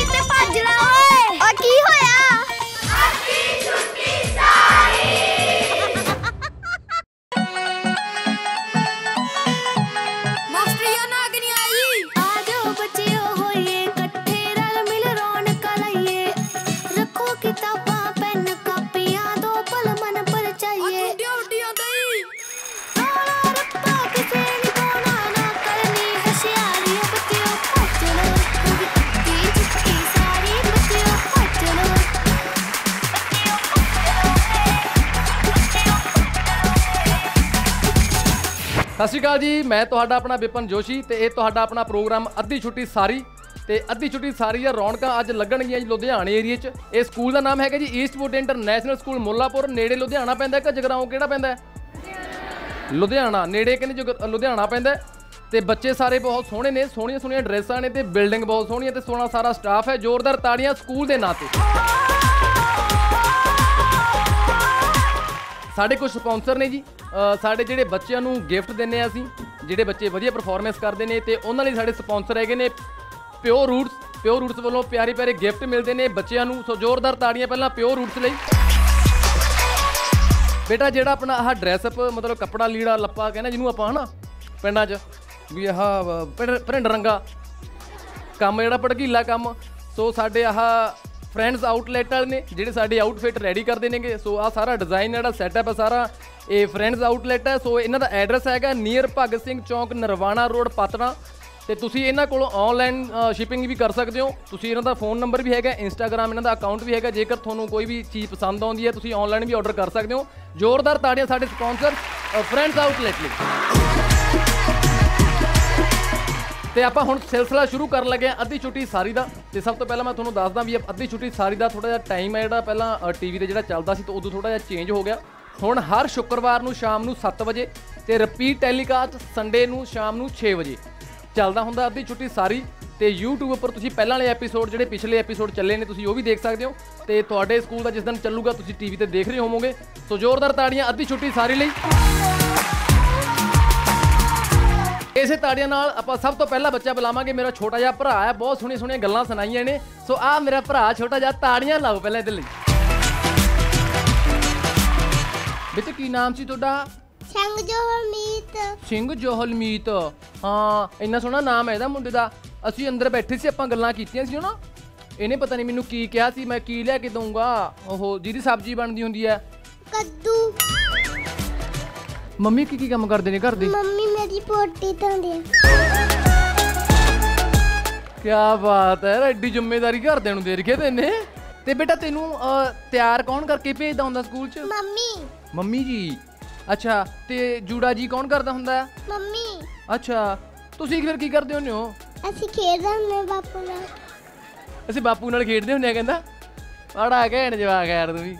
किते भजदा ओए ओ की होया अद्धी छुट्टी सारी मास्टरिया नाग नहीं आई आ जाओ बच्चियों होइए इकट्ठे रल मिल रौनक लाइए रखो किताबां पेन कापियां दो पल मन पर चाहिए सत श्री अकाल जी। मैं तुहाडा अपना बिपन जोशी ते इह तुहाडा अपना प्रोग्राम अद्धी छुट्टी सारी ते अद्धी छुट्टी सारी या रौनकां अज लगणगियां जी लुधियाणे एरिए च। इह स्कूल दा नाम है जी ईस्टवुड इंटरनेशनल स्कूल मुल्लापुर नेड़े लुधियाणा पैंदा है। जगराओं केड़ा पैंदा है लुधियाणा नेड़े कहने लुधियाणा पैंदा है। ते बच्चे सारे बहुत सोहणे ने, सोहणियां सोहणियां ड्रेसां ने ते बिल्डिंग बहुत सोहणी है ते सोहणा सारा स्टाफ है। जोरदार ताड़ियां स्कूल दे नाम ते। साढ़े कुछ स्पॉन्सर ने जी, साढ़े जोड़े बच्चों को गिफ्ट देने असी जोड़े बच्चे वधिया परफॉर्मेंस करते हैं तो उन्होंने साढ़े स्पॉन्सर है ने प्योर रूट्स। प्योर रूट्स वालों प्यारे प्यारे गिफ्ट मिलते हैं बच्चों को। सो जोरदार ताड़ियां पहला प्योर रूट्स लई। बेटा जोड़ा अपना आह ड्रैसअप मतलब कपड़ा लीड़ा लप्पा कहना जिन्होंने आप है ना पिंडा च भी आह भिंड रंगा काम जोड़ा भड़कीला काम। सो साढ़े आह फ्रेंड्स आउटलैट वाले ने जिहड़े साडे आउटफिट रेडी करते हैं। सो आ सारा डिजाइन जिहड़ा सैटअप है सारा ये फ्रेंड्स आउटलैट है। सो इन्हां दा एड्रैस हैगा नियर भगत सिंह चौंक नरवाना रोड पातना। तो तुसीं इन्हां कोलों ऑनलाइन शिपिंग भी कर सकते हो। तुसीं इन्हां दा फोन नंबर भी हैगा, इंस्टाग्राम इन्हां दा अकाउंट भी हैगा। जेकर तुहानूं कोई भी चीज़ पसंद आउंदी है तुसीं ऑनलाइन भी ऑर्डर कर सकते हो। जोरदार ताड़ियां साडे स्पॉन्सर फ्रेंड्स आउटलैट लई। ते आपां हुण सिलसिला शुरू कर लगे अद्धी छुट्टी सारी दा। तो सब तो पहला मैं थोड़ा दसदा भी अद्धी छुट्टी सारी का थोड़ा जिहा टाइम है जो पहला टीवी ते जिहड़ा चलदा सी तो उदों थोड़ा जिहा चेंज हो गया। हुण हर शुक्रवार नूं शाम नूं 7 बजे ते रिपीट टैलीकास्ट संडे नूं शाम नूं 6 बजे चलदा हुंदा अद्धी छुट्टी सारी। तो यूट्यूब पर तुसीं पहलां वाले एपीसोड जिहड़े पिछले एपीसोड चले ने तुसीं ओह भी देख सकदे हो। ते तुहाडे स्कूल दा जिस दिन चलूगा तुसीं टीवी ते देख रहे होवोगे। सो जोरदार ताड़ियां अद्धी छुट्टी सारी लई। इसे ताड़ियां नाल आपां सब तो पहला बच्चा बुलावांगे। मेरा छोटा जिहा भरा है, बहुत सोहणियां सोहणियां गल्लां सुनाईयां ने। सो आ मेरा भरा छोटा जिहा ताड़ियां लाओ पहलां इहदे लई। बेटे की नाम सी तुहाडा? सिंह जोहलमीत। हाँ इन्ना सोहना नाम है इहदा मुंडे दा। असीं अंदर बैठे सी आपां गल्लां कीतीआं सी ना, इहने पता नहीं मैनूं की कहा सी मैं की लिया के दूंगा ओहो जिहदी सब्जी बनदी हुंदी है कद्दू। मम्मी की काम करदे ने घर दे? मम्मी मेरी पोटी धोंदे। क्या बात है, एड्डी जिम्मेदारी घर दे नूं दे रखी तैने। ते बेटा तेनू तैयार कौन करके भेजदा हुंदा स्कूल च? मम्मी। मम्मी जी अच्छा। ते जूड़ा जी कौन करदा हुंदा है? मम्मी। अच्छा तुसीं फिर की करदे हुंदे हो? असीं खेडदे हुंदे बापू नाल। असीं बापू नाल खेडदे हुंदे आ कहंदा बड़ा घैंट जवाक है यार तू भी।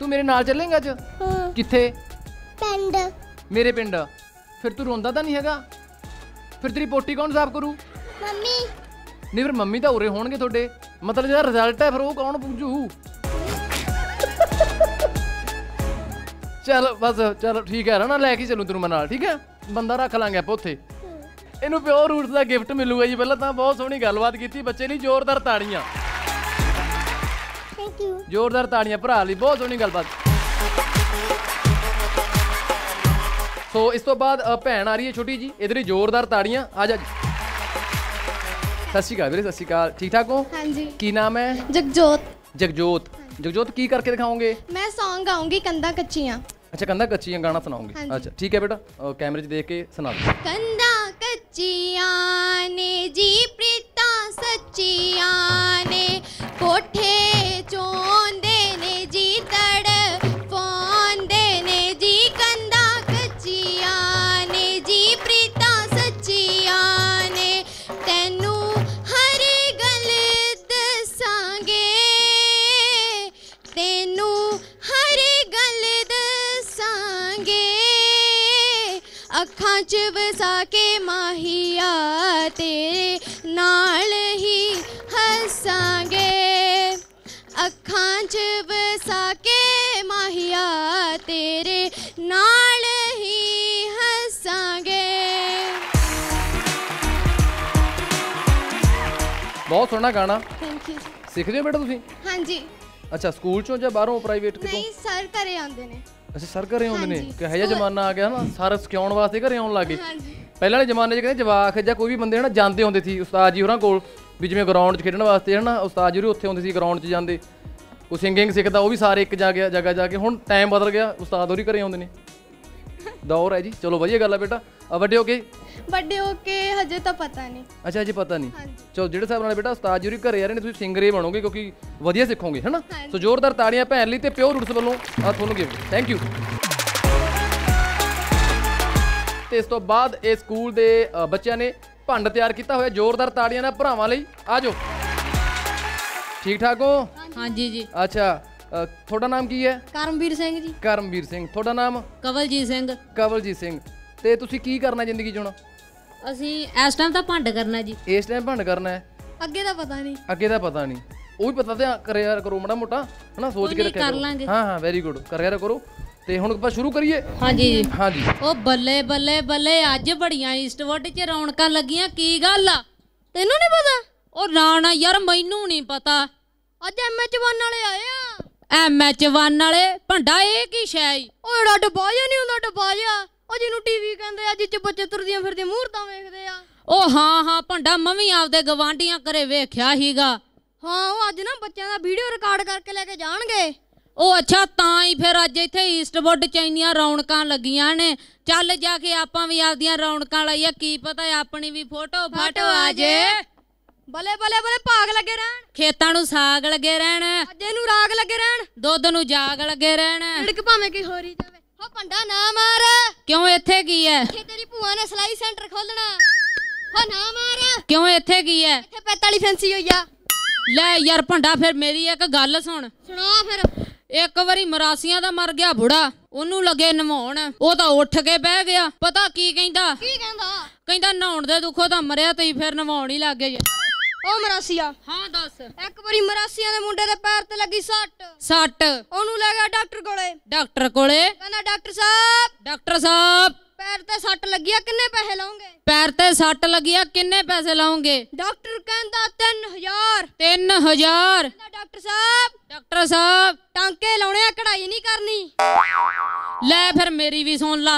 तू मेरे नाल चलेगा अज? हां। किथे? पिंड। मेरे पिंड? फिर तू रोंदा तां नहीं हैगा? फिर तेरी पोटी कौन साफ करू? मम्मी। नहीं फिर मम्मी तो उरे होणगे तुहाडे मतलब जिहड़ा रिजल्ट है फिर वो कौन पूजू? चल बस चल ठीक है ना लैके चलूँ तेरू मैं ठीक है बंदा रख लांगे आप उत्थे। इनू प्योर रूट्स का गिफ्ट मिलूगा जी। पहला तो बहुत सोहनी गलबात की बच्चे ली, जोरदार ताड़ियाँ। Thank you. जोरदार ताड़ियाँ भरा ली, बहुत सोहनी गलबात। सो इस तो बाद भैन आ रही है छोटी जी, इधर ही जोरदार ताड़ियाँ। आ जा जी। सत श्री अकाल वीरे। सत श्री अकाल। ठीक ठाक हो? हाँ जी। की नाम है? जगजोत। जगजोत। जगजोत की करके दिखाओगे? मैं सॉन्ग गाऊंगी कंधा कच्चियाँ। अच्छा कंधा कच्चियाँ गाना सुनाऊंगी। हाँ अच्छा ठीक है बेटा कैमरे देख के सुना दो। कंधा कच्चियाँ ने जी प्रीता सच्चियाँ ने कोठे चोंदे ने जी तड़ फोंदे ने जी कंधा कच्चियाँ ने जी प्रीता सच्चियाँ ने तेनू अखां च वसा के माहिया तेरे नाल ही हसांगे अखां च वसा के माहिया तेरे नाल ही हसांगे। बहुत सोहना गाना। Thank you. सीख रहे हो बेटा तुसी? हां जी। अच्छा स्कूल चो या बाहरों प्राइवेट कितों? नहीं सर करे आंदे ने। अच्छा सर करे आंदे ने कि है जमाना आ गया ना सारा सिखाउण वास्ते घरे आउण लग गए। हां जी। पहले वाले जमाने च कहंदे जवाक या कोई भी बंदे ना जांदे हुंदे सी उस्ताद जी होरां कोल भी जिवें ग्राउंड च खेडण वास्ते है ना उस्ताद जी उत्थे हुंदे सी ग्राउंड च जांदे कोई सिंगिंग सीखदा वो भी सारे एक जगह जगह जाके हुण टाइम बदल गया उस्ताद होरी घरे आउंदे ने दौर है जी। चलो वधिया गल है बेटा। वड्डे हो के हजे तो पता नहीं। अच्छा हजे पता नहीं। चलो जिहड़े साहब नाल बेटा उस्ताद जी घरे आ रहे ने तुसीं सिंगर ही बनोगे क्योंकि वधिया सीखोगे है ना। सो जोरदार ताड़ियां भैन लई ते प्योर रूट्स वालों आ तुहानूं गिफ्ट। Thank you. ते इस तो बाद इस स्कूल दे बच्चों ने भंड तैयार किया होया जोरदार ताड़ियां नाल भरावां लई। आ जाओ। ठीक ठाक हो? हां जी जी। अच्छा थोड़ा नाम की है? करमवीर सिंह जी। करमवीर सिंह। थोड़ा नाम? कवलजीत सिंह। कवलजीत सिंह। ते तुसी की करना जिंदगी चुना? असी इस टाइम तो भंड करना जी। इस टाइम भंड करना है। अगे दा पता नहीं। अगे दा पता नहीं। वो भी पता ते करे यार करो मड़ा मोटा है ना सोच के रखे कर लांगे। हां हां वेरी गुड करे यार करो। ते हुण आपां शुरू करिए? हां जी जी। हां जी। ओ बल्ले बल्ले बल्ले अज बड़ियां ईस्टवुड च रौनकां लगियां की गल आ तैनू नहीं पता? ओ ना ना यार मैनू नहीं पता अज MH ONE वाले आए आ। MH ONE वाले भंडा ये की शै ओ एड़ा डब्बा जिहा नहीं हुंदा डब्बा जिहा ओ जिन्नू टीवी कहंदे आ जिच्च बच्चे तुरदियां फिरदियां मूर्तां वेखदे आ। ओ हां हां भंडा मम्मी आपदे गवांढियां घरे वेखिया हीगा। हां ओ अज ना बच्चेयां दा वीडियो रिकार्ड करके लेके जाणगे। ओ अच्छा तां ही फिर अज इत्थे ईस्टवुड च इन्नियां रौनकां लगियां ने चल जाके आपां भी आपदियां रौनकां लाईए की पता अपनी भी फोटो फाटो आ जे। बल्ले बल्ले बल्ले भाग लगे रहन खेतां नूं साग लगे रहन अज्जे नूं राग लगे रहन दुध नूं जाग लगे रहन ढिड़क भावें की होरी जावे हो भंडा ना मार क्यों इत्थे की है इत्थे तेरी भूआ ने सलाई सेंटर खोलना हो ना मार क्यों इत्थे की है इत्थे पैत वाली फैंसी होई आ ले यार भंडा फिर मेरी एक गल सुन सुणा फिर एक बारी मरासियां दा मर गया बुढ़ा ओनू लगे नवाउण ओ तां उठ के बह गया पता की कहंदा कहंदा नहाउण दे दुखों तां मरिया तई फिर नवाउण ही लग गए। ਉਹ ਮਰਾਸੀਆ ਹਾਂ ਦੱਸ ਇੱਕ ਵਾਰੀ ਮਰਾਸੀਆ ਦੇ ਮੁੰਡੇ ਦੇ ਪੈਰ ਤੇ ਲੱਗੀ ਸੱਟ ਉਹਨੂੰ ਲੈ ਗਿਆ ਡਾਕਟਰ ਕੋਲੇ ਕਹਿੰਦਾ ਡਾਕਟਰ ਸਾਹਿਬ ਪੈਰ ਤੇ ਸੱਟ ਲੱਗੀ ਆ ਕਿੰਨੇ ਪੈਸੇ ਲਾਉਂਗੇ ਡਾਕਟਰ ਕਹਿੰਦਾ 3000 ਡਾਕਟਰ ਸਾਹਿਬ ਟਾਂਕੇ ਲਾਉਣੇ ਆ ਕਢਾਈ ਨਹੀਂ ਕਰਨੀ। ਲੈ ਫਿਰ ਮੇਰੀ ਵੀ ਸੁਣ ਲਾ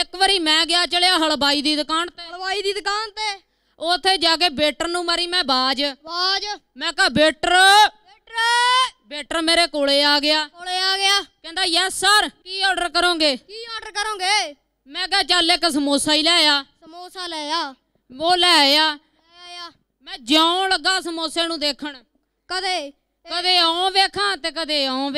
ਇੱਕ ਵਾਰੀ ਮੈਂ ਗਿਆ ਚਲਿਆ ਹਲਵਾਈ ਦੀ ਦੁਕਾਨ ਤੇ उथे जाके बेटर नू मारी मैं बाज मैं कहा बेटर मेरे कोले आ गया कहंदा यस सर की ऑर्डर करोगे मैं कहा चल एक समोसा ले आ वो ले आया मैं ज्यों लगा समोसे नू देखण कदे ओं वेखां ते कदे ओं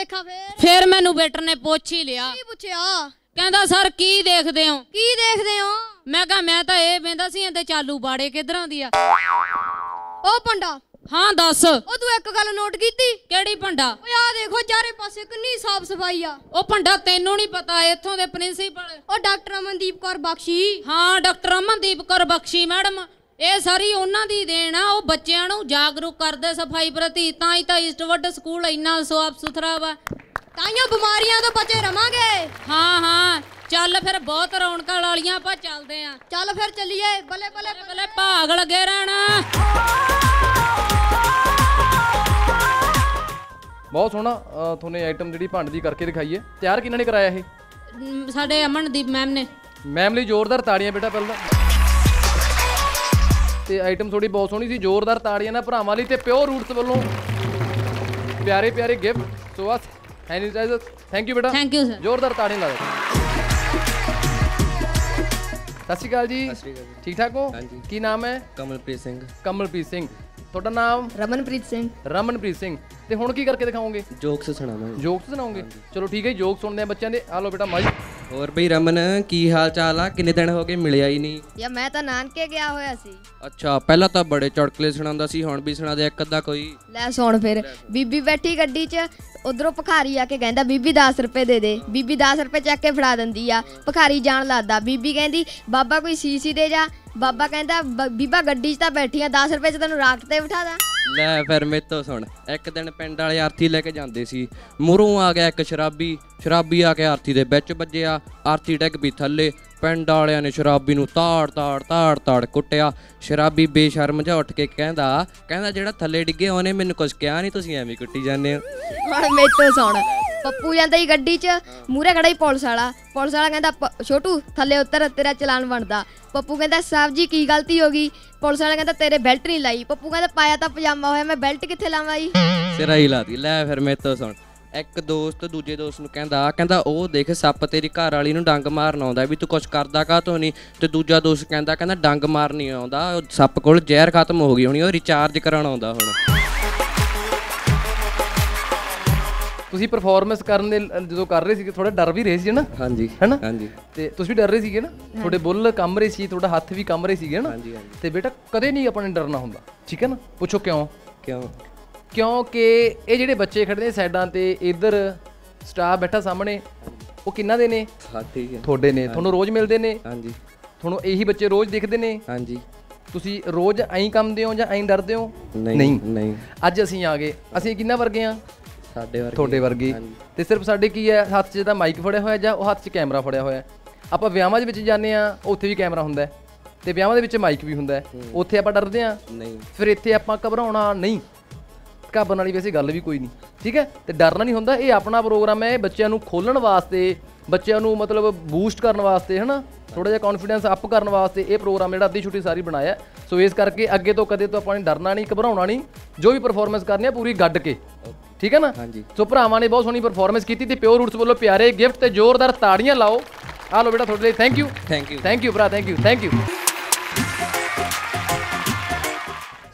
वेखां फिर मैनू बेटर ने पूछ ही लिया कहंदा सर की देखदे हो मैं कहा मैं तो ये वेंदा सी इहदे चालू बाड़े किधरां दी आ। ओ भंडा हां दस ओ तू एक गल नोट कीती केड़ी भंडा ओ आ देखो चारे पासे कितनी साफ सफाई आ। ओ भंडा तैनू नहीं पता इत्थों दे प्रिंसिपल ओ डॉक्टर अमनदीप कौर बख्शी मैडम ये सारी उन्हां दी देन आ ओ बच्चिआं नू जागरूक करदे सफाई प्रति तां ही तां ईस्टवुड स्कूल इन्ना साफ सुथरा वा ताइयों बीमारियां तो बचे रवांगे। हां चल फिर बहुत रौनकां वालियां आपां चलदे आ चल फिर चलिए बल्ले बल्ले बल्ले भाग लगे रहना। बहुत सोहना तुहाने आइटम जिहड़ी भंड दी करके दिखाई है तैयार किन्हां ने कराया है साडे अमनदीप मैम ने जोरदार ताड़ियां बेटा पहला ते आइटम थोड़ी बहुत सोहनी सी जोरदार ताड़ियां ना भरावां लई ते प्योर रूट्स वल्लों प्यारे प्यारे गिफ्ट सो बस सैनिटाइजर। थैंक यू बेटा। Thank you sir. जोरदार ताड़ी ला। सत श्री अकाल जी। ठीक ठाक हो? की नाम है? कमलप्रीत सिंह। थोड़ा नाम? रमनप्रीत सिंह। ते हुण की करके दिखाओगे? जोक्स सुनाओगे। चलो ठीक है जोक्स सुनते हैं बच्चों के। आ लो बेटा माई। और भाई रमन की हाल चाल आ किन्ने दिन हो गए मिलिया ही नहीं? या मैं तो नानके गया होया सी। अच्छा पहला तो बड़े चुटकुले सुनांदा सी हुण भी सुना दे एक अद्धा कोई। लै सुन फिर बीबी बैठी गड्डी च उधरों भिखारी आके कहंदा बीबी 10 रुपए दे दे। बीबी 10 रुपए चक के फड़ा दिंदी आ। भिखारी जान लगदा बीबी कहंदी बाबा कोई शीशी दे जा। बाबा कहंदा बीबा गड्डी च तां बैठी आ 10 रुपए च तैनूं राखते बिठा दा। ਲੈ ਫਿਰ ਮੇਰੇ ਤੋਂ ਸੁਣ। ਇੱਕ ਦਿਨ ਪਿੰਡ ਵਾਲੇ ਆਰਤੀ ਲੈ ਕੇ ਜਾਂਦੇ ਸੀ, ਮੁਰੋਂ ਆ ਗਿਆ ਇੱਕ ਸ਼ਰਾਬੀ। ਸ਼ਰਾਬੀ ਆ ਕੇ ਆਰਤੀ ਦੇ ਵਿੱਚ ਵੱਜਿਆ, ਆਰਤੀ ਡਿੱਗ ਪਈ ਥੱਲੇ। ਪਿੰਡ ਵਾਲਿਆਂ ਨੇ ਸ਼ਰਾਬੀ ਨੂੰ ਤਾੜ ਤਾੜ ਤਾੜ ਤਾੜ ਕੁੱਟਿਆ। ਸ਼ਰਾਬੀ ਬੇਸ਼ਰਮ ਜਿਹਾ ਉੱਠ ਕੇ ਕਹਿੰਦਾ ਕਹਿੰਦਾ ਜਿਹੜਾ ਥੱਲੇ ਡਿੱਗੇ ਉਹਨੇ ਮੈਨੂੰ ਕੁਝ ਕਿਹਾ ਨਹੀਂ, ਤੁਸੀਂ ਐਵੇਂ ਕੁੱਟੀ ਜਾਂਦੇ ਹੋ। ਹੁਣ ਮੇਰੇ ਤੋਂ ਸੁਣ, ਪੱਪੂ ਜਾਂਦਾ ਸੀ ਗੱਡੀ 'ਚ, ਮੂਹਰੇ ਖੜਾ ਸੀ ਪੁਲਿਸ ਵਾਲਾ। ਪੁਲਿਸ ਵਾਲਾ ਕਹਿੰਦਾ ਛੋਟੂ ਥੱਲੇ ਉਤਰ, ਤੇਰਾ ਚਲਾਨ ਬਣਦਾ। ਪੱਪੂ ਕਹਿੰਦਾ ਸਾਹਿਬ ਜੀ ਕੀ ਗਲਤੀ ਹੋ ਗਈ? ਪੁਲਿਸ ਵਾਲਾ ਕਹਿੰਦਾ ਤੇਰੇ ਬੈਲਟ ਨਹੀਂ ਲਾਈ। ਪੱਪੂ ਕਹਿੰਦਾ ਪਾਇਆ ਤਾਂ ਪਜਾਮਾ ਹੋਇਆ, ਮੈਂ ਬੈਲਟ ਕਿੱਥੇ ਲਾਵਾਂ ਜੀ? ਸਿਰਾ ਹੀ ਲਾਤੀ। ਲੈ ਫਿਰ ਮੇਰੇ ਤੋਂ ਸੁਣ, ਇੱਕ ਦੋਸਤ ਦੂਜੇ ਦੋਸਤ ਨੂੰ ਕਹਿੰਦਾ ਕਹਿੰਦਾ ਉਹ ਦੇਖ ਸੱਪ ਤੇਰੀ ਘਰ ਵਾਲੀ ਨੂੰ ਡੰਗ ਮਾਰਨ ਆਉਂਦਾ, ਵੀ ਤੂੰ ਕੁਛ ਕਰਦਾ ਕਾਹਤੋਂ ਨਹੀਂ? ਤੇ ਦੂਜਾ ਦੋਸਤ ਕਹਿੰਦਾ ਕਹਿੰਦਾ ਡੰਗ ਮਾਰ ਨਹੀਂ ਆਉਂਦਾ, ਉਹ ਸੱਪ ਕੋਲ ਜ਼ਹਿਰ ਖਤਮ ਹੋ ਗਈ ਹੋਣੀ, ਉਹ ਰਿਚਾਰਜ ਕਰਨ ਆਉਂਦਾ। ਹੁਣ ਤੁਸੀਂ ਪਰਫਾਰਮੈਂਸ ਕਰਨ ਦੇ ਜਦੋਂ ਕਰ ਰਹੇ ਸੀਗੇ ਥੋੜਾ ਡਰ ਵੀ ਰਹੇ ਸੀ ਨਾ? ਹਾਂਜੀ ਹੈਨਾ, ਹਾਂਜੀ। ਤੇ ਤੁਸੀਂ ਵੀ ਡਰ ਰਹੇ ਸੀਗੇ ਨਾ, ਤੁਹਾਡੇ ਬੁੱਲ ਕੰਬ ਰਹੇ ਸੀ, ਤੁਹਾਡਾ ਹੱਥ ਵੀ ਕੰਬ ਰਹੇ ਸੀਗੇ ਨਾ? ਹਾਂਜੀ ਹਾਂਜੀ। ਤੇ ਬੇਟਾ ਕਦੇ ਨਹੀਂ ਆਪਣੇ ਡਰਨਾ ਹੁੰਦਾ, ਠੀਕ ਹੈ ਨਾ? ਪੁੱਛੋ ਕਿਉਂ? ਕਿਉਂ? ਕਿਉਂਕਿ ਇਹ ਜਿਹੜੇ ਬੱਚੇ ਖੜਦੇ ਸਾਈਡਾਂ ਤੇ, ਇੱਧਰ ਸਟਾਫ ਬੈਠਾ ਸਾਹਮਣੇ, ਉਹ ਕਿੰਨਾ ਦੇ ਨੇ? ਸਾਥੀ ਤੁਹਾਡੇ ਨੇ, ਤੁਹਾਨੂੰ ਰੋਜ਼ ਮਿਲਦੇ ਨੇ। ਹਾਂਜੀ। ਤੁਹਾਨੂੰ ਇਹੀ ਬੱਚੇ ਰੋਜ਼ ਦਿਖਦੇ ਨੇ। ਹਾਂਜੀ। ਤੁਸੀਂ ਰੋਜ਼ ਐਂ ਕੰਬਦੇ ਹੋ ਜਾਂ ਐਂ ਡਰਦੇ ਹੋ? ਨਹੀਂ ਨਹੀਂ। ਅੱਜ ਅਸੀਂ ਆ ਗਏ, ਅਸੀਂ ਕਿੰਨਾ ਵਰਗੇ ਆ? ਸਾਡੇ ਵਰਗੇ, ਤੁਹਾਡੇ ਵਰਗੇ। ਤੇ ਸਿਰਫ ਸਾਡੇ ਕੀ ਹੈ, ਹੱਥ 'ਚ ਤਾਂ ਮਾਈਕ ਫੜਿਆ ਹੋਇਆ ਜਾਂ ਉਹ ਹੱਥ 'ਚ ਕੈਮਰਾ ਫੜਿਆ ਹੋਇਆ। ਆਪਾਂ ਵਿਆਹਾਂ ਦੇ ਵਿੱਚ ਜਾਂਦੇ ਹਾਂ, ਉੱਥੇ ਵੀ ਕੈਮਰਾ ਹੁੰਦਾ ਤੇ ਵਿਆਹਾਂ ਦੇ ਵਿੱਚ ਮਾਈਕ ਵੀ ਹੁੰਦਾ। ਉੱਥੇ ਆਪਾਂ ਡਰਦੇ ਹਾਂ ਨਹੀਂ, ਫਿਰ ਇੱਥੇ ਆਪਾਂ ਘਬਰਾਉਣਾ ਨਹੀਂ। ਘਬਰਨ ਵਾਲੀ ਵੈਸੇ ਗੱਲ ਵੀ ਕੋਈ ਨਹੀਂ, ਠੀਕ ਹੈ? ਤੇ ਡਰਨਾ ਨਹੀਂ ਹੁੰਦਾ। ਇਹ ਆਪਣਾ ਪ੍ਰੋਗਰਾਮ ਹੈ ਬੱਚਿਆਂ ਨੂੰ ਖੋਲ੍ਹਣ ਵਾਸਤੇ, ਬੱਚਿਆਂ ਨੂੰ ਮਤਲਬ ਬੂਸਟ ਕਰਨ ਵਾਸਤੇ, ਹੈ ਨਾ? ਥੋੜ੍ਹਾ ਜਿਹਾ ਕੌਨਫੀਡੈਂਸ ਅਪ ਕਰਨ ਵਾਸਤੇ ਇਹ ਪ੍ਰੋਗਰਾਮ ਜਿਹੜਾ ਅੱਧੀ ਛੁੱਟੀ ਸਾਰੀ ਬਣਾਇਆ। ਸੋ ਇਸ ਕਰਕੇ ਅੱਗੇ ਤੋਂ ਕਦੇ ਤੋਂ ਆਪਾਂ ਨੇ ਡਰਨਾ ਨਹੀਂ, ਘਬਰਾਉਣਾ ਨਹੀਂ। ਜੋ ਵੀ ਪਰਫਾਰਮੈਂਸ ਕਰਨੀ ਆ ਪੂਰੀ ਗੱਡ ਕੇ, ਠੀਕ ਹੈ ਨਾ? ਹਾਂਜੀ। ਸੋ ਭਰਾਵਾਂ ਨੇ ਬਹੁਤ ਸੋਹਣੀ ਪਰਫਾਰਮੈਂਸ ਕੀਤੀ ਤੇ ਪਿਓਰ ਰੂਟਸ ਵੱਲੋਂ ਪਿਆਰੇ ਗਿਫਟ ਤੇ ਜ਼ੋਰਦਾਰ ਤਾੜੀਆਂ ਲਾਓ। ਆ ਲਓ ਬੇਟਾ ਤੁਹਾਡੇ ਲਈ thank you. Thank you, thank you ਭਰਾ, thank you, thank you.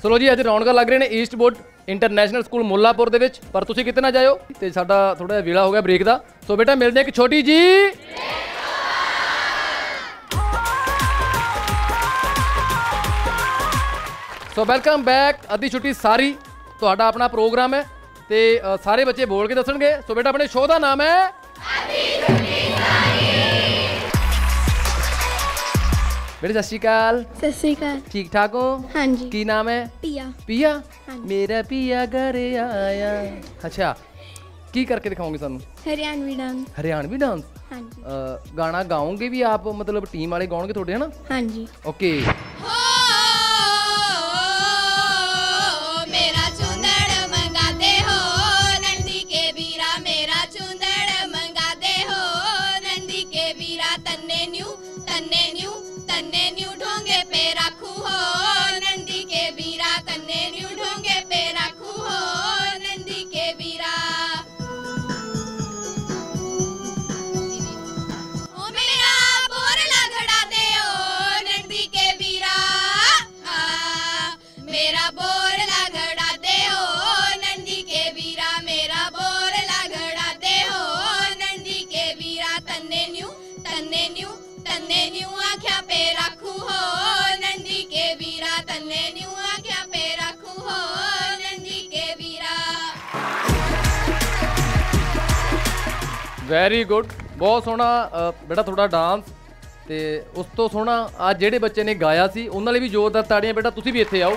So ਲੋ ਜੀ, ਅੱਜ ਰੌਣਕਾਂ ਲੱਗ ਰਹੀਆਂ ਨੇ ਈਸਟਵੁੱਡ ਇੰਟਰਨੈਸ਼ਨਲ ਸਕੂਲ ਮੁੱਲਾਂਪੁਰ ਦੇ ਵਿੱਚ, ਪਰ ਤੁਸੀਂ ਕਿਤੇ ਨਾ ਜਾਇਓ। ਤੇ ਸਾਡਾ ਥੋੜ੍ਹਾ ਜਿਹਾ ਵੇਲਾ ਹੋ ਗਿਆ ਬ੍ਰੇਕ ਦਾ। ਸੋ ਬੇਟਾ ਮਿਲਦੇ ਇੱਕ ਛੋਟੀ ਜੀ। ਸੋ ਵੈਲਕਮ ਬੈਕ, ਅੱਧੀ ਛੁੱਟੀ ਸਾਰੀ ਤੁਹਾਡਾ ਆਪਣਾ ਪ੍ਰੋਗਰਾਮ ਹੈ ਤੇ ਸਾਰੇ ਬੱਚੇ ਬੋਲ ਕੇ ਦੱਸਣਗੇ। ਸੋ ਬੇਟਾ ਆਪਣੇ ਸ਼ੋਅ ਦਾ ਨਾਮ ਹੈ ਅੱਧੀ ਛੁੱਟੀ ਸਾਰੀ। ਬੇਟੇ ਸਤਿ ਸ਼੍ਰੀ ਅਕਾਲ। ਸਤਿ ਸ਼੍ਰੀ ਅਕਾਲ। ਠੀਕ ਠਾਕ ਹੋ? ਹਾਂਜੀ। ਕੀ ਨਾਮ ਹੈ? ਪੀਆ। ਪੀਆ, ਮੇਰਾ ਪੀਆ ਘਰ ਆਇਆ। ਅੱਛਾ, ਕੀ ਕਰਕੇ ਦਿਖਾਓਗੇ ਸਾਨੂੰ? ਹਰਿਆਣਵੀ ਡਾਂਸ। ਹਰਿਆਣਵੀ ਡਾਂਸ, ਹਾਂਜੀ। ਗਾਣਾ ਗਾਓਗੇ ਵੀ ਆਪ, ਮਤਲਬ ਟੀਮ ਵਾਲੇ ਗਾਉਣਗੇ ਤੁਹਾਡੇ, ਹੈ ਨਾ? ਹਾਂਜੀ। ਓਕੇ। ਵੈਰੀ ਗੁੱਡ, ਬਹੁਤ ਸੋਹਣਾ ਬੇਟਾ ਤੁਹਾਡਾ ਡਾਂਸ। ਤੇ ਉਸ ਤੋਂ ਸੋਹਣਾ ਆ ਜਿਹੜੇ ਬੱਚੇ ਨੇ ਗਾਇਆ ਸੀ ਉਹਨਾਂ ਲਈ ਵੀ ਜ਼ੋਰਦਾਰ ਤਾੜੀਆਂ। ਬੇਟਾ ਤੁਸੀਂ ਵੀ ਇੱਥੇ ਆਓ।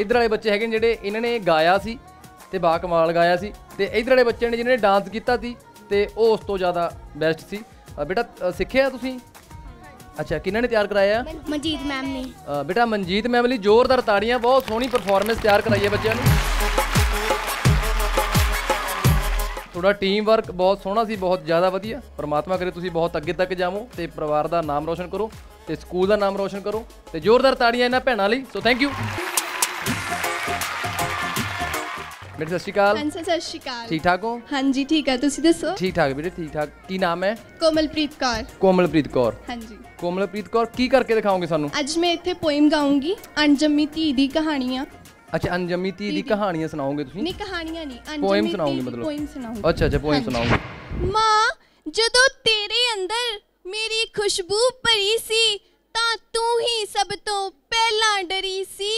ਇੱਧਰ ਵਾਲੇ ਬੱਚੇ ਹੈਗੇ ਜਿਹੜੇ ਇਹਨਾਂ ਨੇ ਗਾਇਆ ਸੀ ਤੇ ਬਾਕਮਾਲ ਗਾਇਆ ਸੀ, ਤੇ ਇੱਧਰ ਵਾਲੇ ਬੱਚੇ ਨੇ ਜਿਹਨਾਂ ਨੇ ਡਾਂਸ ਕੀਤਾ ਸੀ ਤੇ ਉਹ ਉਸ ਤੋਂ ਜ਼ਿਆਦਾ ਬੈਸਟ ਸੀ। ਬੇਟਾ ਸਿੱਖਿਆ ਤੁਸੀਂ? ਅੱਛਾ, ਕਿਹਨਾਂ ਨੇ ਤਿਆਰ ਕਰਾਇਆ? ਮਨਜੀਤ ਮੈਮ ਨੇ। ਬੇਟਾ ਮਨਜੀਤ ਮੈਮ ਲਈ ਜ਼ੋਰਦਾਰ ਤਾੜੀਆਂ, ਬਹੁਤ ਸੋਹਣੀ ਪਰਫਾਰਮੈਂਸ ਤਿਆਰ ਕਰਾਈ ਹੈ ਬੱਚਿਆਂ ਨੂੰ। ਤੁਹਾਡਾ ਟੀਮ ਵਰਕ ਬਹੁਤ ਸੋਹਣਾ ਸੀ, ਬਹੁਤ ਜ਼ਿਆਦਾ ਵਧੀਆ। ਪਰਮਾਤਮਾ ਕਰੇ ਤੁਸੀਂ ਬਹੁਤ ਅੱਗੇ ਤੱਕ ਜਾਵੋ ਤੇ ਪਰਿਵਾਰ ਦਾ ਨਾਮ ਰੋਸ਼ਨ ਕਰੋ ਤੇ ਸਕੂਲ ਦਾ ਨਾਮ ਰੋਸ਼ਨ ਕਰੋ। ਤੇ ਜ਼ੋਰਦਾਰ ਤਾੜੀਆਂ ਇਹਨਾਂ ਭੈਣਾਂ ਲਈ। So thank you. ਬੇਟੇ ਸਤਿ ਸ਼੍ਰੀ ਅਕਾਲ। ਸਤਿ ਸ਼੍ਰੀ ਅਕਾਲ। ਠੀਕ ਠਾਕ ਹੋ? ਹਾਂਜੀ ਠੀਕ ਆ, ਤੁਸੀਂ ਦੱਸੋ? ਠੀਕ ਠਾਕ ਬੇਟੇ, ਠੀਕ ਠਾਕ। ਕੀ ਨਾਮ ਹੈ? ਕੋਮਲਪ੍ਰੀਤ ਕੌਰ। ਕੋਮਲਪ੍ਰੀਤ ਕੌਰ, ਹਾਂਜੀ। ਕੋਮਲਪ੍ਰੀਤ ਕੌਰ, ਕੀ ਕਰਕੇ ਦਿਖਾਓਗੇ ਸਾਨੂੰ? ਅੱਜ ਮੈਂ ਇੱਥੇ ਪੋਇਮ ਗਾਉਂਗੀ, ਅਣਜੰਮੀ ਧੀ ਦੀ ਕਹਾਣੀਆਂ। ਅੱਛਾ, ਅਣਜੰਮੀ ਧੀ ਦੀ ਕਹਾਣੀਆਂ ਸੁਣਾਓਗੇ ਤੁਸੀਂ? ਨਹੀਂ ਕਹਾਣੀਆਂ ਨਹੀਂ, ਪੋਇਮ ਸੁਣਾਓਗੇ ਮਤਲਬ? ਪੋਇਮ ਸੁਣਾਓਗੇ। ਅੱਛਾ ਅੱਛਾ, ਪੋਇਮ ਸੁਣਾਓਗੇ। ਮਾਂ ਜਦੋਂ ਤੇਰੇ ਅੰਦਰ ਮੇਰੀ ਖੁਸ਼ਬੂ ਭਰੀ ਸੀ ਤਾਂ ਤੂੰ ਹੀ ਸਭ ਤੋਂ ਪਹਿਲਾਂ ਡਰੀ ਸੀ।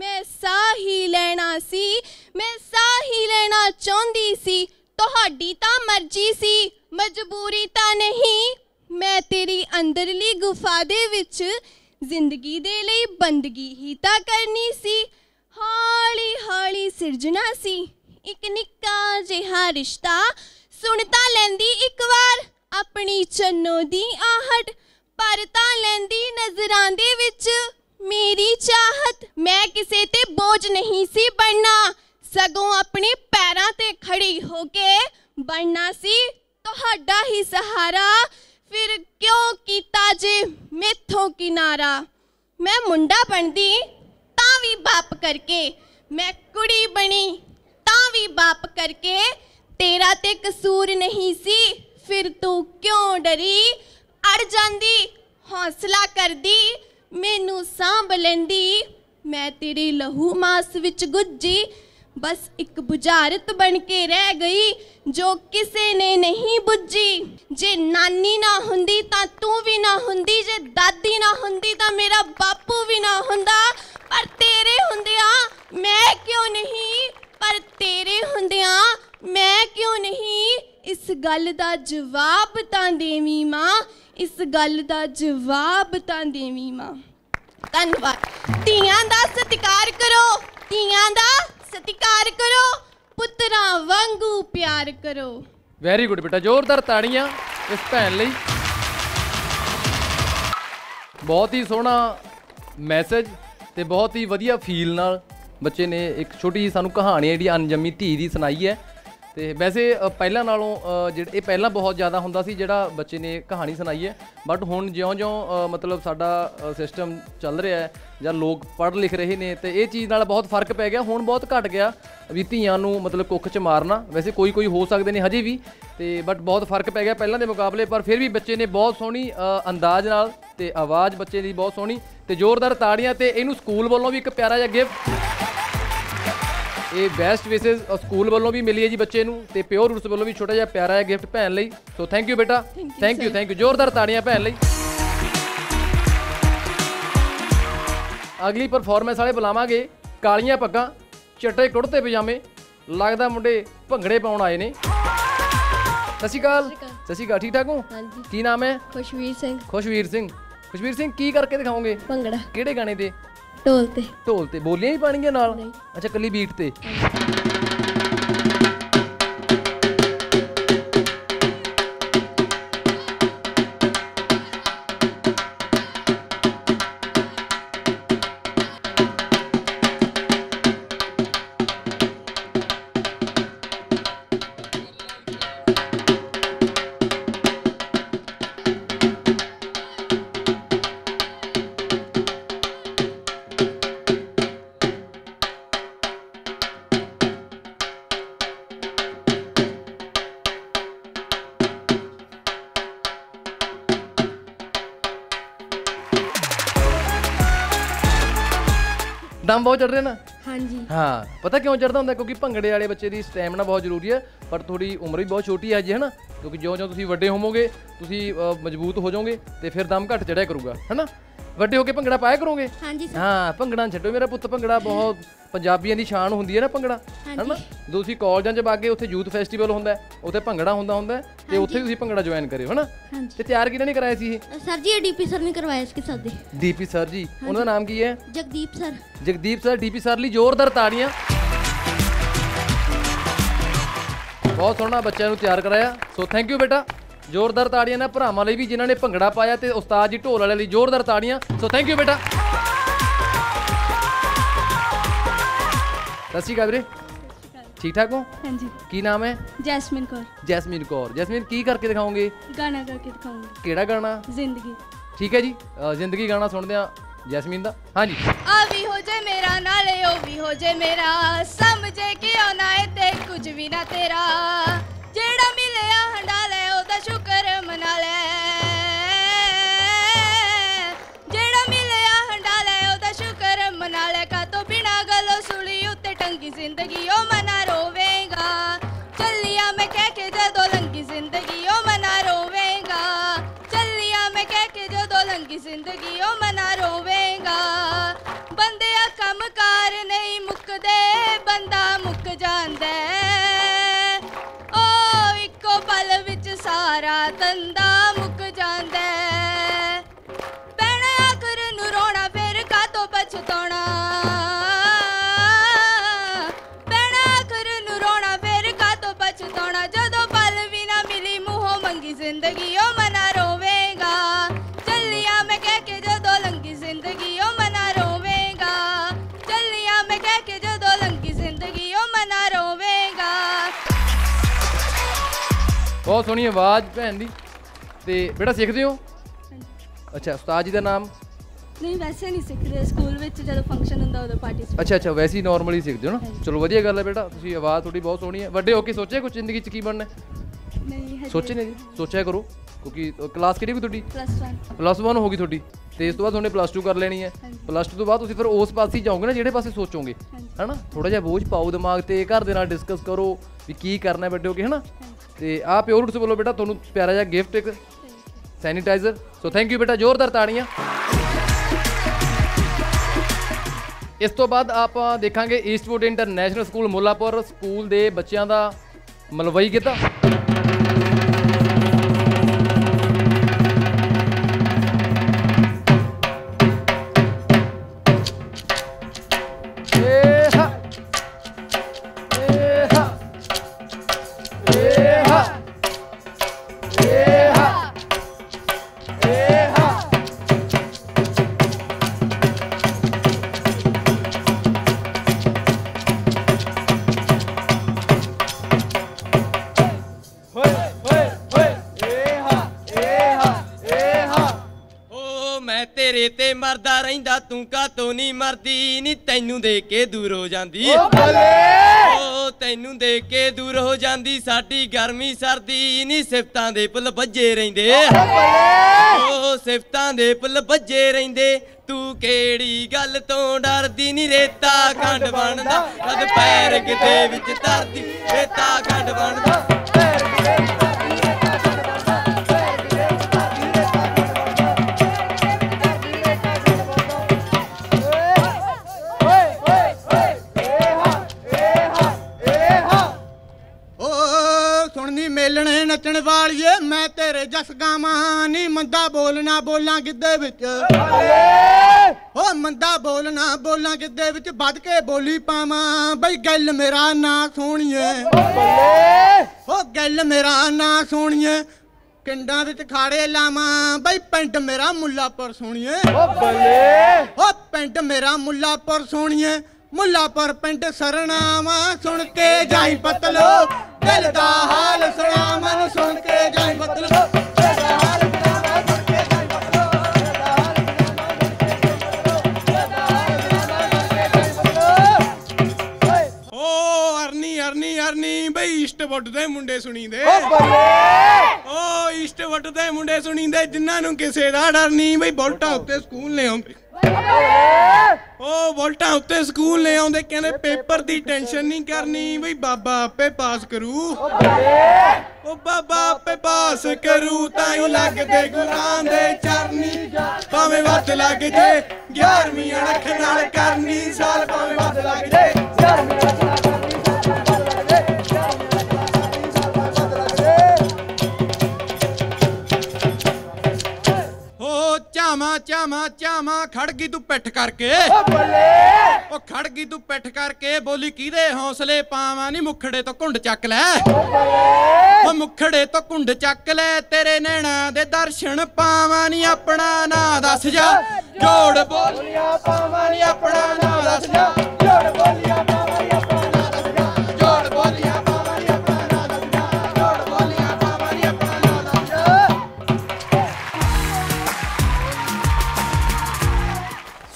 ਮੈਂ ਸਾਹ ਹੀ ਲੈਣਾ ਸੀ, ਮੈਂ ਸਾਹ ਹੀ ਲੈਣਾ ਚਾਹੁੰਦੀ ਸੀ, ਤੁਹਾਡੀ ਤਾਂ ਮਰਜ਼ੀ ਸੀ, ਮਜਬੂਰੀ ਤਾਂ ਨਹੀਂ। ਮੈਂ ਤੇਰੀ ਅੰਦਰਲੀ ਗੁਫਾ ਦੇ ਵਿੱਚ ਜ਼ਿੰਦਗੀ ਦੇ ਲਈ ਬੰਦਗੀ ਹੀ ਤਾਂ ਕਰਨੀ ਸੀ, ਹੌਲੀ ਹੌਲੀ ਸਿਰਜਣਾ ਸੀ ਇੱਕ ਨਿੱਕਾ ਜਿਹਾ ਰਿਸ਼ਤਾ। ਸੁਣ ਤਾਂ ਲੈਂਦੀ ਇੱਕ ਵਾਰ अपनी चन्नों दी आहट, पर तां लैंदी नजरां दे विच मेरी चाहत। मैं किसे ते बोझ नहीं सी बनना, सगों अपने पैरां ते खड़ी होके बनना सी तुहाडा ही सहारा। फिर क्यों कीता जे मेथों किनारा, मैं मुंडा बनदी तां वी बाप करके, मैं कुड़ी बनी तां वी बाप करके। तेरा ते कसूर नहीं सी, फिर तू क्यों डरी, अड़ जांदी हौसला कर दी, मैनू सांभ लैंदी। मैं तेरी लहू मास विच गुज्जी, बस एक बुझारत बन के रह गई जो किसे ने नहीं बुझी। जे नानी ना हुंदी तां तू भी ना हुंदी, जे दादी ना हुंदी तां मेरा बापू भी ना हुंदा। पर तेरे हुंदियां मैं क्यों नहीं, पर तेरे हुंदियां मैं क्यों नहीं। इस गल दा जवाब तां देवी मां, इस गल दा जवाब तां देवी मां। धन्नवाद। धीआं दा सत्कार करो, धीआं दा सत्कार करो, पुत्रां वांगू प्यार करो। वेरी गुड बेटा, जोरदार ताड़ियां इस भैन लई। बहुत ही सोहना मैसेज ते बहुत ही वधिया फील नाल बच्चे ने एक छोटी जी सानू कहानी जिहड़ी अनजमी धी दी सुनाई है। तो वैसे पहला नालों जे पहला बहुत ज़्यादा हुंदा सी जिहड़ा बच्चे ने कहानी सुनाई है, बट हुण ज्यों ज्यों मतलब साडा सिस्टम चल रहा है जां लोग पढ़ लिख रहे हैं तो ये चीज़ नाल बहुत फर्क पै गया। हुण बहुत घट गया भी धीआं नूं मतलब कुख च मारना, वैसे कोई कोई हो सकते हैं हजे भी तो, बट बहुत फर्क पै गया पहलां दे मुकाबले। पर फिर भी बच्चे ने बहुत सोहनी अंदाज नाल ते आवाज़ बच्चे दी बहुत सोहनी ते जोरदार ताड़ियां ते इहनूं स्कूल वालों भी एक प्यारा जिहा गिफ्ट ये बेस्ट विशेज स्कूल वालों भी मिली है जी बच्चे नूं ते प्योर रूट्स वालों भी छोटा जिहा प्यारा है गिफ्ट भैन लई। सो थैंक यू बेटा, थैंक यू जोरदार ताड़ियां भैन लई। अगली परफॉर्मेंस वाले बुलावांगे कालियां पग्गां चिट्टे कुड़ते पजामे, लगदा मुंडे भंगड़े पाउण आए ने। सत श्री अकाल। सत श्री अकाल, ठीक ठाक हो? की नाम है? खुशबीर सिंह। खुशबीर सिंह, खुशबीर सिंह की करके दिखाओगे भंगड़ा? किहड़े गाने ते? ढोलते। ढोलते बोलियां ही पाणीआं नाल? अच्छा कली बीट ते। दम बहुत चढ़ रहे ना? हाँ जी। हाँ, पता क्यों चढ़ता होंगे? क्योंकि भंगड़े वाले बच्चे की स्टैमिना बहुत जरूरी है, पर थोड़ी उम्र भी बहुत छोटी है जी, है ना? क्योंकि ज्यों ज्यों तुसीं वड्डे होवोगे तुसीं मजबूत हो जाओगे तो फिर दम घट चढ़िया करूँगा, है ना? वड्डे होकर भंगड़ा पाया करोगे? हाँ जी। हाँ, भंगड़ा छड्डो मेरा पुत्त, भंगड़ा बहुत पंजाबियों की शान होंदी है ना भंगड़ा, है ना? जो तुसीं कॉलेजां 'च वागे उत्थे यूथ फैसटीवल होंदा है, उत्थे भंगड़ा होंदा होंदा है ते उत्थे तुसीं भंगड़ा ज्वाइन करियो, है ना? ते तैयार किने ने कराया सी ये? सर जी डीपी सर ने करवाया सी साडे। डीपी सर जी, उन्हां दा नाम की है? Jagdeep sir. Jagdeep sir, DP sir लई जोरदार ताड़ियां। बहुत सोहना बच्चों नूं तैयार कराया, सो थैंक यू बेटा। जोरदार ताड़ियां ना भरावां लई भी जिन्हां ने भंगड़ा पाया ते उस्ताद जी ढोल वाले लई जोरदार ताड़ियां। सो थैंक यू बेटा। सत श्री अकाल वीरे, ठीक ठाक हो? हाँ जी। की नाम है? Jasmine Kaur. Jasmine Kaur, Jasmine की करके दिखाओगे? गाना करके दिखाऊंगी। केड़ा गाना? जिंदगी। ठीक है जी, जिंदगी गाना सुनते हैं जैस्मिन दा। हाँ जी। आ वी हो जे मेरा नाले ओ वी हो जे मेरा, समझे कि आना है ते कुछ भी ना तेरा, जेड़ा मिलया हंडा ले ओदा शुक्र मना ले, जेड़ा मिलया हंडा ले ओदा शुक्र मना ले, का तो बिना गलो सुली उत्ते टंगी जिंदगी ओ मना रोवेगा, चलिया मैं कह के जदो लंगी जिंदगी ओ मना रोवेगा, चलिया मैं कह के जदो लंगी जिंदगी ओ मना रोवेगा। बंदे आ कम कार नहीं मुकदे, बंदा मुक जांदा ओ इको पल विच, सारा धंधा मुक जांदा। भैणा आखर नूं बहुत सोहनी आवाज़ भैन दी। ते बेटा सीखते हो? अच्छा उस्ताद जी का नाम? नहीं वैसे नहीं सीखते, स्कूल में जब फंक्शन होता है उदो पार्टिसिपेट। अच्छा अच्छा वैसे ही नॉर्मली सीखते हो ना, चलो वधिया गल है बेटा। तुसी आवाज़ थोड़ी बहुत सोहनी है। वड्डे होके सोचे कुछ जिंदगी च की बनना है? नहीं सोचे नहीं, सोचा करो क्योंकि क्लास किहड़ी होगी? प्लस वन होगी थोड़ी, तो इस तो बाद तुमने प्लस टू कर लेनी है। प्लस टू तो बाद फिर उस पास ही जाओगे ना जिहड़े पासे सोचोगे, है ना। थोड़ा जिहा बोझ पाओ दिमाग ते, घर दे नाल डिस्कस करो भी की करना वड्डे होके, है ना। तो आ प्योर रूट्स बोलो बेटा तुहानूं प्यारा जिहा गिफ्ट एक सैनिटाइजर। सो थैंक यू बेटा, जोरदार ताड़ियाँ। इस तो बाद आप देखांगे Eastwood international school Mullapur school के बच्चों का मलवई गिद्धा। तू का तो नहीं मरती नी, तेनू दे के दूर हो जांदी। ओ तेनू दे के दूर हो जांदी, साडी गर्मी सर्दी नी सिफतां दे पुल बज्जे रहिंदे। ओ सिफतां दे पुल बज्जे रहिंदे, तू केड़ी गल तो डरदी नी। रेता खंड बनदा जद पैर किते विच धरदी, रेता खंड बनदा पैर किते। नचण वालिए मैं तेरे जस गावां नी, मंदा बोलना बोलां गिद्धे विच। ओ मंदा बोलना बोलां गिद्धे विच, वध के बोली पावां बई गल मेरा नां सोहणीए। ओ गल मेरा नां सोहणीए, पिंडां विच खाड़े लावां बई पिंड मेरा मुल्लापुर सोहणीए। ओ पिंड मेरा मुल्लापुर सोहणीए, मुल्लापुर पिंड सरनावां। सुन के जाई पतलो दिल दा हाल सुना मन, सुन के जाई पतलो दिल दा हाल सुना मन, सुन के जाई पतलो दिल दा हाल सुना मन। ओ अरनी अरनी अरनी बई ईस्टवुड दे मुंडे सुनी दे। ओ ईस्टवुड दे मुंडे सुनी दे, जिन्हां नूं किसे दा डर नहीं बई बोल्टा उत्ते स्कूल ले आउंदे। ओ वोल्टा उत्ते स्कूल ले आउंदे, कहंदे पेपर दी टेंशन नहीं करनी बई बाबा आपे पास करू। ओ बाबा आपे पास करू, ताईं लगदे गुरां दे चरनी। भावें वध लग जे 11वीं अणख नाल करनी, साल भावें वध लग जे 11वीं अणख नाल करनी। चामा चामा चामा खड़ गई तू पिठ करके, ओ खड़ गई तू पिठ करके। बोली किदे हौसले पावां नी, मुखड़े तो कुंड चक लै। ओ मुखड़े तो कुंड चक लै, तेरे नैणा दे दर्शन पावां नी। अपना नां दस जा जोड़ बोलियां पावां नी, अपना नां दस जा जोड़ बोलियां पावां नी, अपना नां दस जा जोड़ बोलियां पावां नी, अपना नां दस जा जोड़ बोलियां पावां नी, अपना नां दस जा।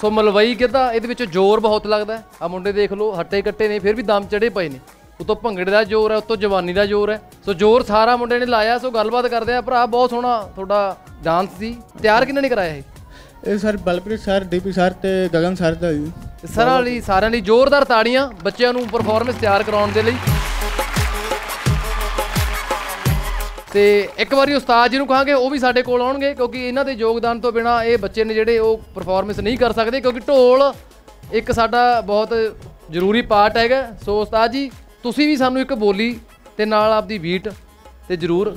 सो मलवई गिद्धा इहदे विच जोर बहुत लगता है। आ मुंडे देख लो हट्टे कट्टे ने फिर भी दम चढ़े पे ने, उत्तों भंगड़े का जोर है, उत्तों जवानी का जोर है। सो जोर सारा मुंडे ने लाया। सो गलबात करते हैं भरा, बहुत सोहना थोड़ा डांस सी। तैयार किन्ने ने कराया है? Sir Balpreet sir, DP sir ते गगन सर दा जी। सर वाली सारे लिए जोरदार ताड़ियां बच्चों नूं परफॉर्मेंस तैयार कराउण दे लई। तो एक बार उस्ताद जी को कहांगे वह भी साढ़े कोल आउणगे, क्योंकि इन्हां दे योगदान तो बिना ये बच्चे ने जिहड़े वो परफॉर्मेंस नहीं कर सकते, क्योंकि ढोल एक साडा बहुत जरूरी पार्ट हैगा। सो उस्ताद जी तुसीं भी सानूं एक बोली ते नाल आपदी बीट ते जरूर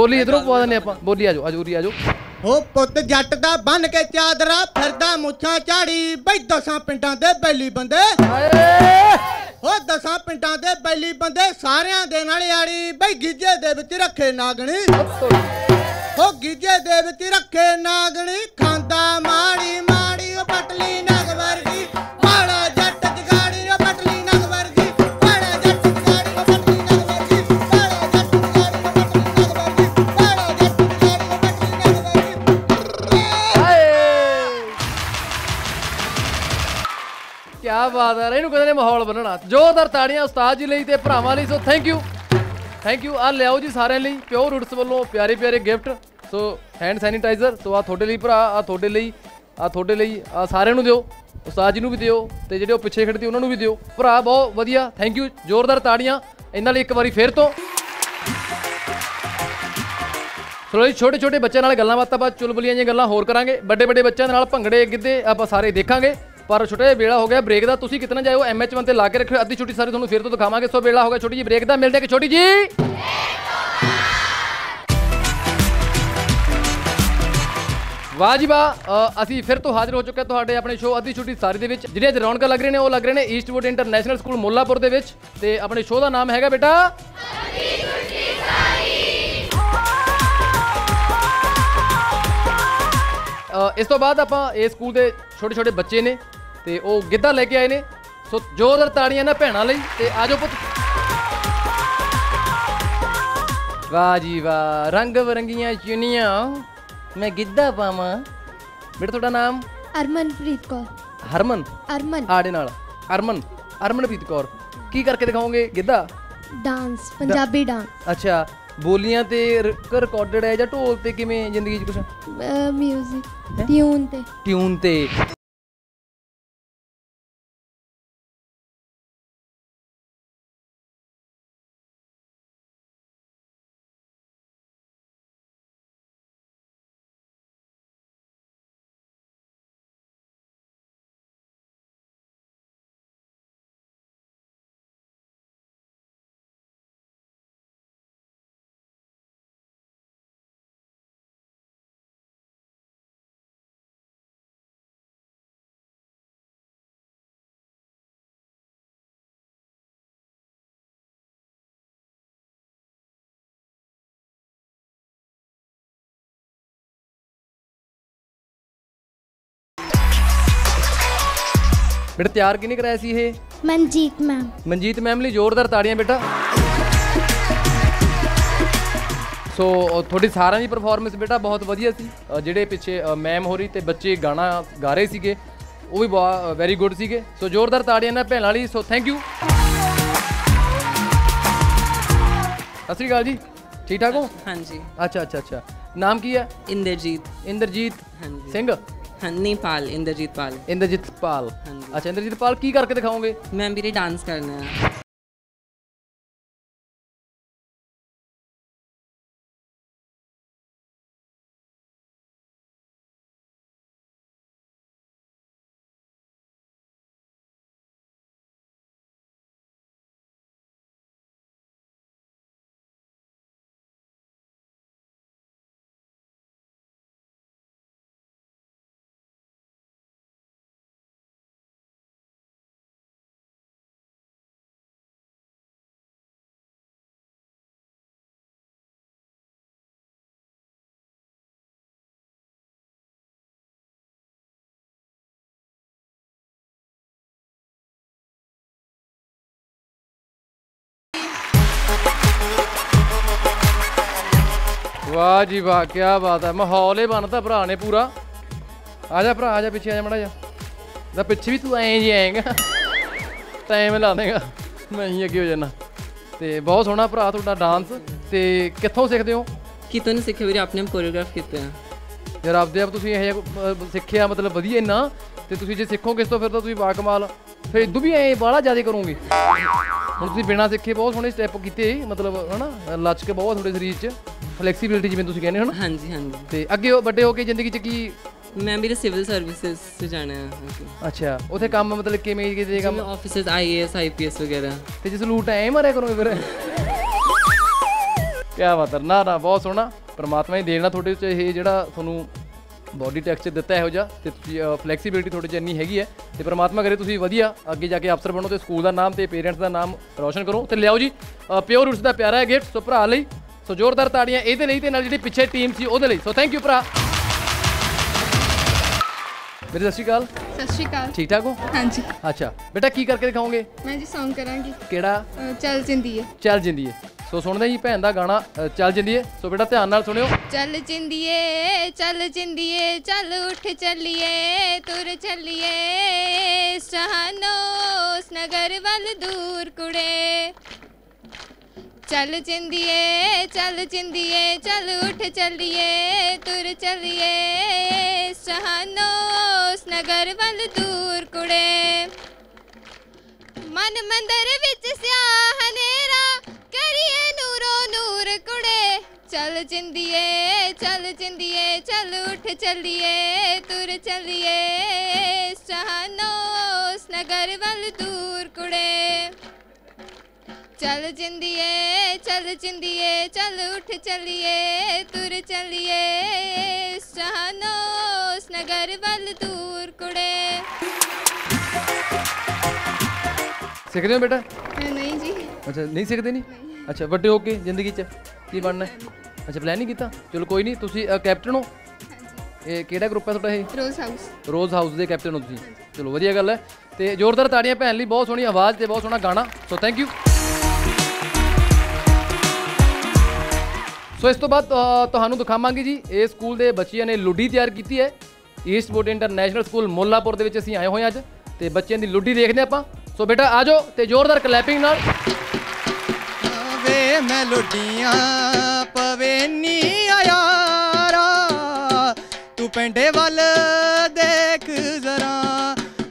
बोली इधरों पवा दिंदे आपां। बोली आ जाओ, अजूरी आ जाओ। ओ पुत जट दा बन के चादरा, फिरदा मुछां झाड़ी बई दसां पिंडां दे बैली बंदे। ओ दसां पिंडां दे बैली बंदे, सारियां दे नाल यारी बई गीजे दे विच रखे नागणी। ओ गीजे दे विच रखे नागणी, खांदा माड़ी माड़ी ओ पटली नाग वर्गी। माड़ा जट जगाड़ी ओ पटली नाग वर्गी, माड़ा जट जगाड़ी ओ पटली नाग वर्गी, माड़ा जट जगाड़ी। क्या बात है, इन्हू कहते हैं माहौल बनना। जोरदार ताड़ियां उस्ताद जी लिए, भरावां लिए। सो थैंक यू आ लियाओ जी सारे लिए। प्योर रूट्स वालों प्यारे प्यारे gift, so hand sanitizer, so आ थोड़े लिए भरा, आ थोड़े लिए, आ सारे नू दिओ, उस्ताद जी नू भी दिओ ते जिहड़े ओह पिछे खड़दे उन्हां नू भी दिओ। भरा बहुत वधिया, थैंक यू, जोरदार ताड़ियां इन्हां लिए एक वारी फिर तो। चलो जी, छोटे छोटे बच्चों नाल गल्लां बातां, बाद चुलबुलियां जिहियां गल्लां होर करांगे। बड़े बड़े बच्चों नाल भंगड़े गिद्धे आपां सारे देखांगे, पर छोटा जिहा वेला हो गया ब्रेक दा। तुसीं कितना जाओ MH1 ते ला के रखियो, अद्धी छुट्टी सारी तुहानूं फिर तो दिखावांगे। सो वेला हो गया छोटी जी ब्रेक दा, मिलदे कि छोटी जी। वाह जी वाह, असी फिर तो हाजिर हो चुके तुहाडे अपने शो अद्धी छुट्टी सारी दे विच। जिहड़े रौनक लग रहे ने, ओह लग रहे ने ईस्टवुड इंटरनेशनल स्कूल मुल्लापुर दे विच, ते अपने शो दा नाम हैगा बेटा अद्धी छुट्टी सारी। इस तो बाद आपां इस स्कूल दे छोटे छोटे बच्चे ने ते ओह गिद्धा लेके आए ने, सो जोरदार ताड़ियां ना भैणां लई ते आजो पुत। वाह जी वाह, रंग बिरंगियां चुन्नियां मैं गिद्धा पामा। बेटा थोड़ा नाम? हरमनप्रीत कौर। हरमन? हरमन आड़े नाल हरमन, हरमनप्रीत कौर। की करके दिखाओगे गिद्धा? Dance, Punjabi dance. अच्छा, बोलियां ते रिकॉर्डेड है या ढोल ते किवें जिंदगी च कुछ म्यूजिक ट्यून ते? ट्यून ते। बेटा तैयार कि नहीं कराया सी ये? मनजीत मैम। मनजीत मैम लिए जोरदार ताड़ियां बेटा। सो थोड़ी सारा की परफॉर्मेंस बेटा बहुत वधिया सी। जिहड़े पिछे मैम हो रही तो बच्चे गाना गा रहे सीगे, वो भी बहुत वैरी गुड सीगे। सो जोरदार ताड़ियां ना भैणां लई। So thank you. सत श्री अकाल जी, ठीक ठाक हो? हाँ जी। अच्छा अच्छा अच्छा, नाम की है? इंद्रजीत। इंद्रजीत सिंह? इंद्रजीत पाल। इंद्रजीत पाल, अच्छा। इंद्रजीत पाल की करके दिखाओगे? मैं भी डांस करना है। वाह जी वाह, क्या बात है। माहौल ही बनता भरा ने पूरा। आजा भरा, आजा पीछे, आजा मड़ा जा पिछे भी तू ऐं जी आएगा टाइम ला देगा, मैं ही अगे हो जाना। तो बहुत सोहना भरा थोड़ा डांस। तो कितों सीखते हो? कितों नहीं सीखे भी, आपने कोरियोग्राफ किए हैं यार आपने आप तुम सीखे, मतलब वधिया इन्ना। तो जे सीखो किस तो फिर तो बाकमाल, फिर इदू भी ऐं बड़ा ज़्यादा करोगे। ਹੁਣ ਤੁਸੀਂ ਬਿਨਾ ਸਿੱਖੇ ਬਹੁਤ ਸੋਹਣੇ ਸਟੈਪ ਕੀਤੇ, ਮਤਲਬ ਹਨਾ ਲੱਚ ਕੇ ਬਹੁਤ ਥੋੜੇ ਸਰੀਰ 'ਚ ਫਲੈਕਸੀਬਿਲਿਟੀ ਜਿਵੇਂ ਤੁਸੀਂ ਕਹਿੰਦੇ ਹੋ ਨਾ। ਹਾਂਜੀ ਹਾਂਜੀ। ਤੇ ਅੱਗੇ ਵੱਡੇ ਹੋ ਕੇ ਜ਼ਿੰਦਗੀ 'ਚ ਕੀ? ਮੈਂ ਵੀ ਸਿਵਲ ਸਰਵਿਸਿਜ਼ 'ਚ ਜਾਣਾ ਹੈ। ਅੱਛਾ, ਉੱਥੇ ਕੰਮ ਮਤਲਬ ਕਿਵੇਂ ਕਿਤੇ ਕੰਮ? ਆਫਿਸਸ IAS IPS ਵਗੈਰਾ। ਤੇ ਜਿਸ ਲੂਟ ਐ ਮਾਰਿਆ ਕਰੋਗੇ ਫਿਰ ਕਿਆ ਬਾਤ ਹੈ। ਨਾ ਨਾ ਬਹੁਤ ਸੋਹਣਾ, ਪਰਮਾਤਮਾ ਹੀ ਦੇਣਾ ਤੁਹਾਡੇ 'ਚ ਇਹ ਜਿਹੜਾ ਤੁਹਾਨੂੰ बॉडी टैक्सचर दिता है जो, तो फ्लैक्सीबिलिटी थोड़ी जी इन्नी हैगी है। तो परमात्मा करे तुम वधिया अगे जाके अफसर बनो, तो स्कूल का नाम तो पेरेंट्स का नाम रोशन करो। तो लियाओ जी प्योर रूट्स का प्यारा है गिफ्ट, सो भरा लई। सो जोरदार ताड़ियां ये जी, पिछे टीम से। सो थैंक यू भरा। मेरे सत श्री अकाल। ठीक ठाक हो? हाँ जी। अच्छा बेटा की करके दिखाओगे? मैं जी सॉन्ग करांगी। केड़ा? चल जिंदी है। चल जिंदी है। सो सुनदे जी भैन दा गाना चल जिंदी है। सो बेटा ध्यान नाल सुनियो। चल जिंदी है, चल जिंदी है, चल उठ चलिए, तुर चलिए, शहनोस नगर वल दूर कुड़े। चल जिंदिए, चल जिंदिए, चल उठ चलिए, तुर चलिए, शहनोस नगर वल दूर कुड़े। मन मंदर विच स्याह नेरा, करिए नूरो नूर कुड़े। चल जिंदिए, चल जिंदिए, चल उठ चलिए, तुर चलिए, शहनोस नगर वल दूर कुड़े। चल जिंदिए, चल जिंदिए, चल उठ चलिए, तुर चलिए, शहनोस नगर वल दूर कुड़े। सीख रहे हो बेटा? नहीं जी। अच्छा नहीं सीखते? नहीं। अच्छा बड़े होके जिंदगी च की बनना है? अच्छा प्लान नहीं किया? चलो कोई नहीं। तुसी कैप्टन हो? ये केड़ा ग्रुप है थोड़ा? ये रोज़ हाउस के कैप्टन हो तुसी। चलो वधिया गल है। तो जोरदार ताड़ियां भैन लई। बहुत सोहनी आवाज़ तो बहुत सोहना गाना। सो थैंक यू। सो इस तो बाद तुहानू दिखावांगे जी ये स्कूल के बच्चिया ने लुड्डी तैयार की है। ईस्टवुड इंटरनेशनल स्कूल मुल्लापुर के असीं आए हुए अज तो बच्चों की लुड्डी देखते हैं आप। सो बेटा आ जाओ तो जोरदार क्लैपिंग नाल। वे मैं लुड्डियां पवे नी यारा, तू पेंडे वाल देख जरा,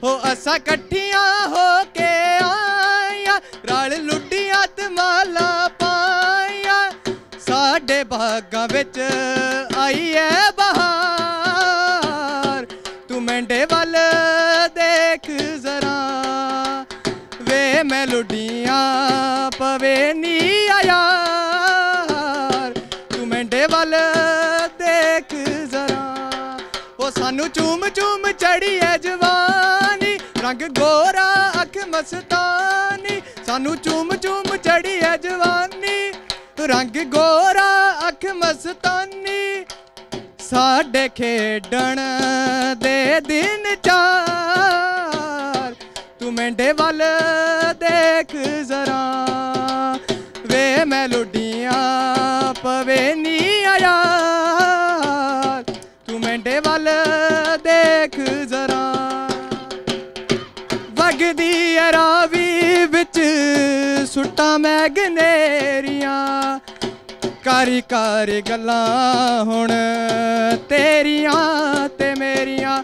हो असा कट्ठियां हो के आया, रल लुड्डियां ते माला पाया। साढ़े भागां विच आई है बहार, तू मेंढे वल देख जरा। वे मैं लुड्डियां पवे नी यार, तू मेंढे वल देख जरा। ओ सानू चूम चूम चढ़ी है जवानी, रंग गोरा अख मस्तानी। सानू चूम चूम चढ़ी है जवानी, रंग गोरा अख मस्तानी। साढ़े खेडन दे दिन चार, तू मेंढे वाल देख जरा। वे मैं लुड्डियां पवे नी यार, तू मेंढे वाल देख जरा। वगदी रावी बिच सुट्टा मैं गनेरियां, कारी कारी गल्लां हुण तेरियां ते मेरियां।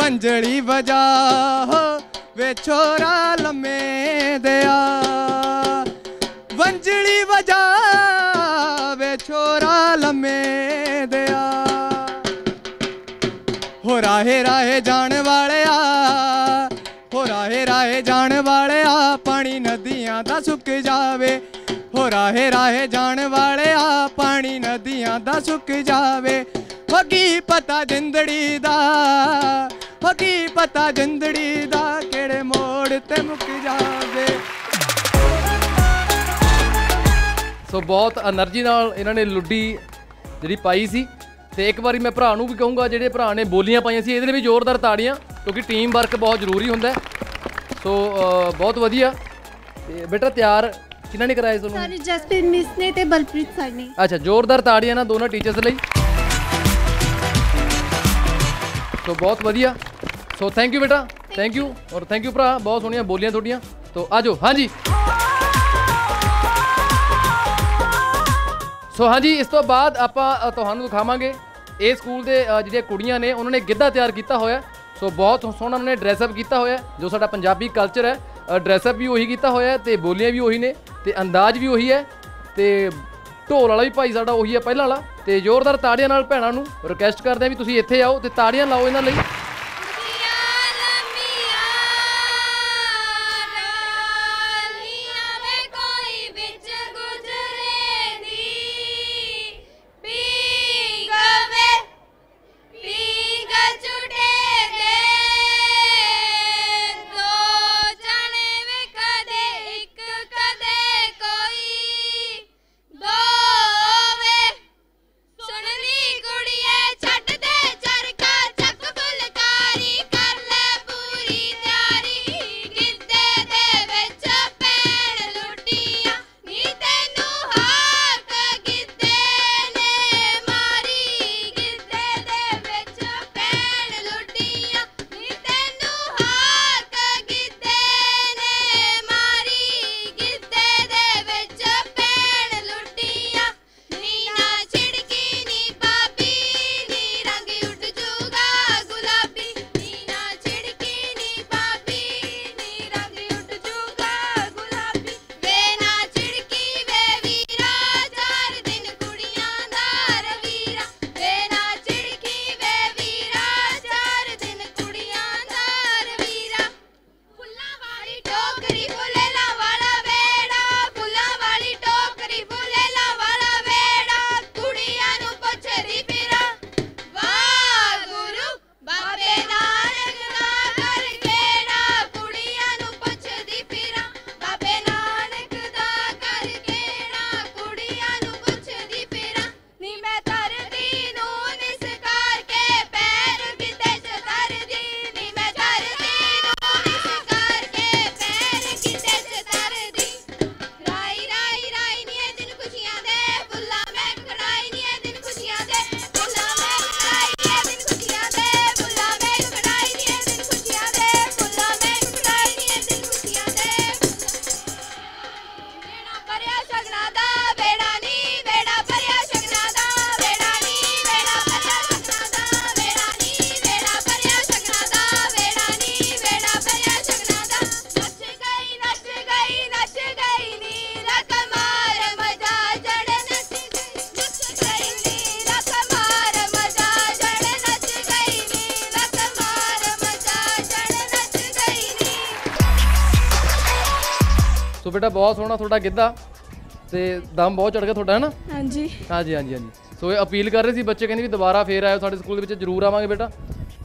वंजली वजा हो वे छोरा लम्मे दया, वंजली वजा वे छोरा लम्मे दया। हो राहे राहे जाने वाले आ, हो राहे राहे जान वाले आ, पानी नदियां दा सुक जावे। हो राहे राहे जान वाले आ, पानी नदियां दा सुक जावे। हो की पता जिंदड़ी दा, हो की पता जिंदड़ी दा, केड़े मोड़ ते मुक जावे। सो बहुत एनर्जी नाल इन्होंने लुड्डी जिहड़ी पाई सी। ते एक बारी मैं भरा नूं भी कहूँगा जिहड़े भरा ने बोलियां पाई सी इहदे लई भी जोरदार ताड़ियां, क्योंकि टीम वर्क बहुत जरूरी होंगे। सो बहुत वधिया। बेटा तैयार किन्होंने कराया तुहानू? सारी जसप्रीत मिस ने ते बलप्रीत सर ने। अच्छा जोरदार ताड़ियां ना दोनों टीचर्स लई। तो बहुत वधिया। सो थैंक यू बेटा, थैंक यू और थैंक यू भरा। बहुत सोहनिया बोलियां थोड़ियां। तो आ जाओ। हाँ जी। सो हाँ जी इस तो बाद आपां तुहानू दिखावांगे ये स्कूल दे जिहड़ियां कुड़ियां ने उन्होंने गिद्धा तैयार किया होया। सो बहुत सोहना उन्होंने ड्रैसअप किया होया। जो साडा पंजाबी कल्चर है ड्रैसअप भी उही किया होया ते बोलियां भी उही ने ते अंदाज भी उही है ते ढोल वाला भी भाई साडा उही है पहला वाला। ते जोरदार ताड़ियां नाल भैणां नूं रिक्वेस्ट करते हैं भी तुसीं इत्थे आओ ते ताड़ियां लाओ इन्हां लई। सो बेटा बहुत सोहना थोड़ा गिद्धा ते दम बहुत चढ़ गया थोड़ा है ना। हाँ जी हाँ जी हाँ जी हाँ जी। सो अपील कर रहे थे बच्चे कहते भी दोबारा फिर आयो साढ़े स्कूल के जरूर आवांगे बेटा,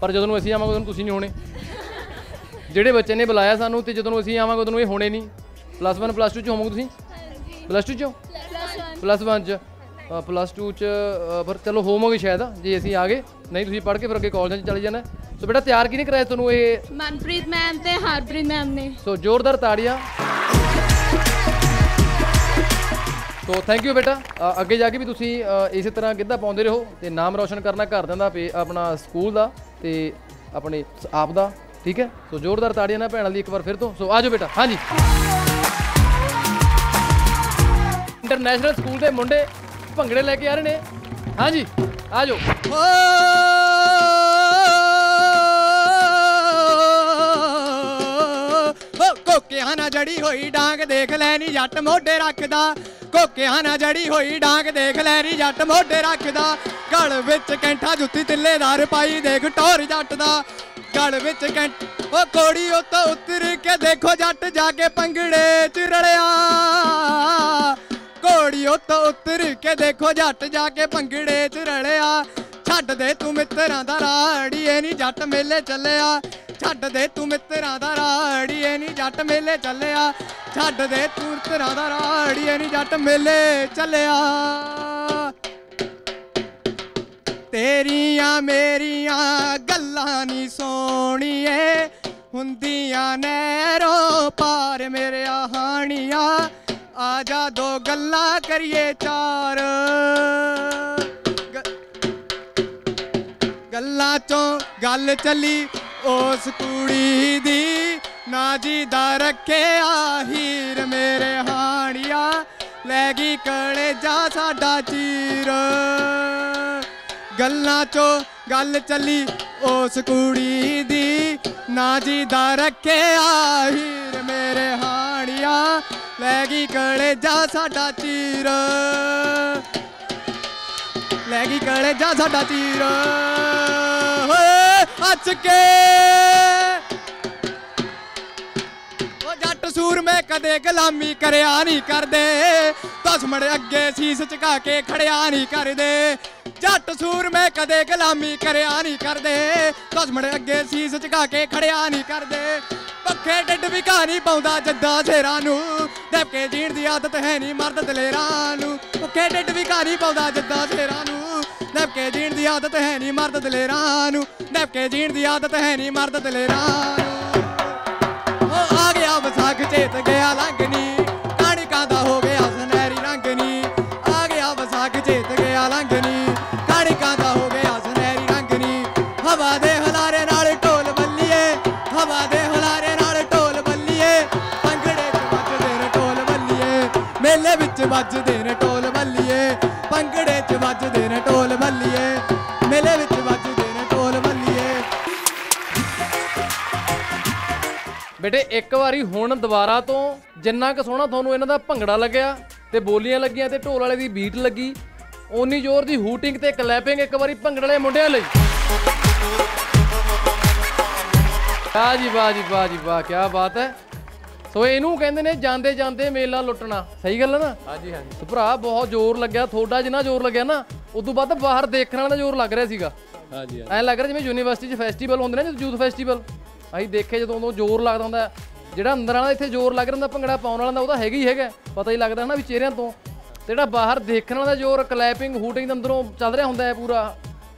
पर जदों असीं आवांगे उदों तुसीं नहीं होने। जिहड़े बच्चे ने बुलाया सानूं ते जदों असीं आवांगे उदों ये होने नहीं। प्लस वन प्लस टू च होवोगे तुसीं? प्लस टू च प्लस वन च प्लस टू च, पर चलो होवोगे शायद जे असीं आ गए, नहीं तुसीं पढ़ के फिर अगे कॉलेज च चले जाना। सो बेटा तैयार किने कराया तुहानूं ये? मनप्रीत मैम ते हरप्रीत मैम ने। सो जोरदार ताड़ियां। तो थैंक यू बेटा, अगे जाके भी तुसी इस तरह गिद्धा पाते रहो तो नाम रोशन करना घरदियां दा, अपना स्कूल का तो अपने आप का, ठीक है। सो जोरदार ताड़ियां ना भैणां दी एक बार फिर तो। सो आ जाओ बेटा। हाँ जी, इंटरनेशनल स्कूल के मुंडे भंगड़े लेके आ रहे हैं। हाँ जी आ जाओ। कोकियां ना जड़ी होई डांग देख लैनी जट मोढे रखदा, कोकियां ना जड़ी होई डांग देख लैनी जट मोढे रखदा, गल विच कैंठा जुत्ती तिल्लेदार पाई देख टोर जट दा, गल विच कैंठ ओ कोड़ी उत्तों उतर के देखो जट जाके पंगड़े च रलिया, कोड़ी उत्तों उतर के देखो जट जाके पंगड़े च रलिया, छड्ड दे तू मित्तरां दा राड़ीए नी जट मेले चलिया, छड्ड दे तू मित्तरां दा राड़ीए नी जट मेले चलिया, छड्ड दे तू मित्तरां दा राड़ीए नी जट मेले चलिया, तेरियां मेरियां गल्लां नी सोणिए हुंदियां नैरों पार मेरे हाणियां, आजा दो गल्लां करिए चार, गल्लां चों गल चली उस कुड़ी दी ना जी दा रखे आहिर मेरे हाणिया, लैगी कड़े जा साडा चीर, गल्लां चो गल चली उस कुड़ी दी ना जी दा रखे आहिर मेरे हाणिया, लैगी कड़े जा साडा चीर, लैगी कड़े जा साडा चीर, अच के ओ जट सूर में कदे गुलामी करया नहीं कर दे, दुश्मन अगे शीस झुका के खड़िया नहीं कर दे, जट सूर में कदे गुलामी करया नहीं कर दे, दुश्मन अगे शीस झुका के खड़िया नहीं कर दे, पक्खे ढिड भी कहानी पाँदा जद्दा शेरा नूं, दबके जीण दी आदत है नहीं मर्द दलेरा नूं, पक्खे ढिड भी कहानी पाँदा जद्दा शेरा नूं, नबके जीण दी आदत है नहीं मर्द दलेरा नूं, नबके जीण दी आदत है नहीं मर्द दलेरा नूं, ओ आ गया वसाख चेत गया लंघनी काणिका दा हो गया सुनहरी रंगनी, आ गया वसाख चेत गया लंघनी काणिका दा हो गया सुनहरी रंगनी, हवा दे हलारे नाल ढोल बल्लीए, हवा दे हलारे नाल ढोल बल्लीए, भंगड़े च वजदे ने ढोल बल्लीए, मेले विच वजदे ने ढोल बल्लीए, भंगड़े च वजदे ने ढोल बल्लीए, मेले विच वजदे ने ढोल बल्लीए। बेटे एक बारी हुण दोबारा तो जिन्ना क सोहना थोनू इन्हां दा भंगड़ा लग्या ते बोलियां लगियां ते ढोल वाले दी बीट लगी, ओनी जोर दी हूटिंग ते क्लैपिंग एक बारी भंगड़े वाले मुंडियां लई। वाह जी वाह जी वाह जी वाह, क्या बात है। ਸੋ ਇਹਨੂੰ ਕਹਿੰਦੇ ਨੇ ਜਾਂਦੇ ਜਾਂਦੇ ਮੇਲਾ ਲੁੱਟਣਾ, ਸਹੀ ਗੱਲ ਹੈ ਨਾ? ਹਾਂਜੀ ਹਾਂਜੀ ਭਰਾ, ਬਹੁਤ ਜ਼ੋਰ ਲੱਗਿਆ ਤੁਹਾਡਾ, ਜਿੰਨਾ ਜ਼ੋਰ ਲੱਗਿਆ ਨਾ ਉਦੋਂ ਵੱਧ ਬਾਹਰ ਦੇਖਣ ਵਾਲਾ ਜ਼ੋਰ ਲੱਗ ਰਿਹਾ ਸੀਗਾ। ਹਾਂਜੀ ਐਂ ਲੱਗ ਰਿਹਾ ਜਿਵੇਂ ਯੂਨੀਵਰਸਿਟੀ 'ਚ ਫੈਸਟੀਵਲ ਹੁੰਦੇ ਨੇ, ਯੂਥ ਫੈਸਟੀਵਲ ਅਸੀਂ ਦੇਖੇ, ਜਦੋਂ ਉਦੋਂ ਜ਼ੋਰ ਲੱਗਦਾ ਹੁੰਦਾ, ਜਿਹੜਾ ਅੰਦਰ ਵਾਲਾ ਇੱਥੇ ਜ਼ੋਰ ਲੱਗ ਰਿਹਾ ਭੰਗੜਾ ਪਾਉਣ ਵਾਲਾ ਦਾ ਉਹਦਾ ਹੈਗਾ ਹੀ ਹੈਗਾ, ਪਤਾ ਹੀ ਲੱਗਦਾ ਹਨਾ ਵੀ ਚਿਹਰਿਆਂ ਤੋਂ, ਤੇ ਜਿਹੜਾ ਬਾਹਰ ਦੇਖਣ ਵਾਲਾ ਜ਼ੋਰ ਕਲੈਪਿੰਗ ਹੂਟਿੰਗ ਦੇ ਅੰਦਰੋਂ ਚੱਲ ਰਿਹਾ ਹੁੰਦਾ ਹੈ ਪੂਰਾ,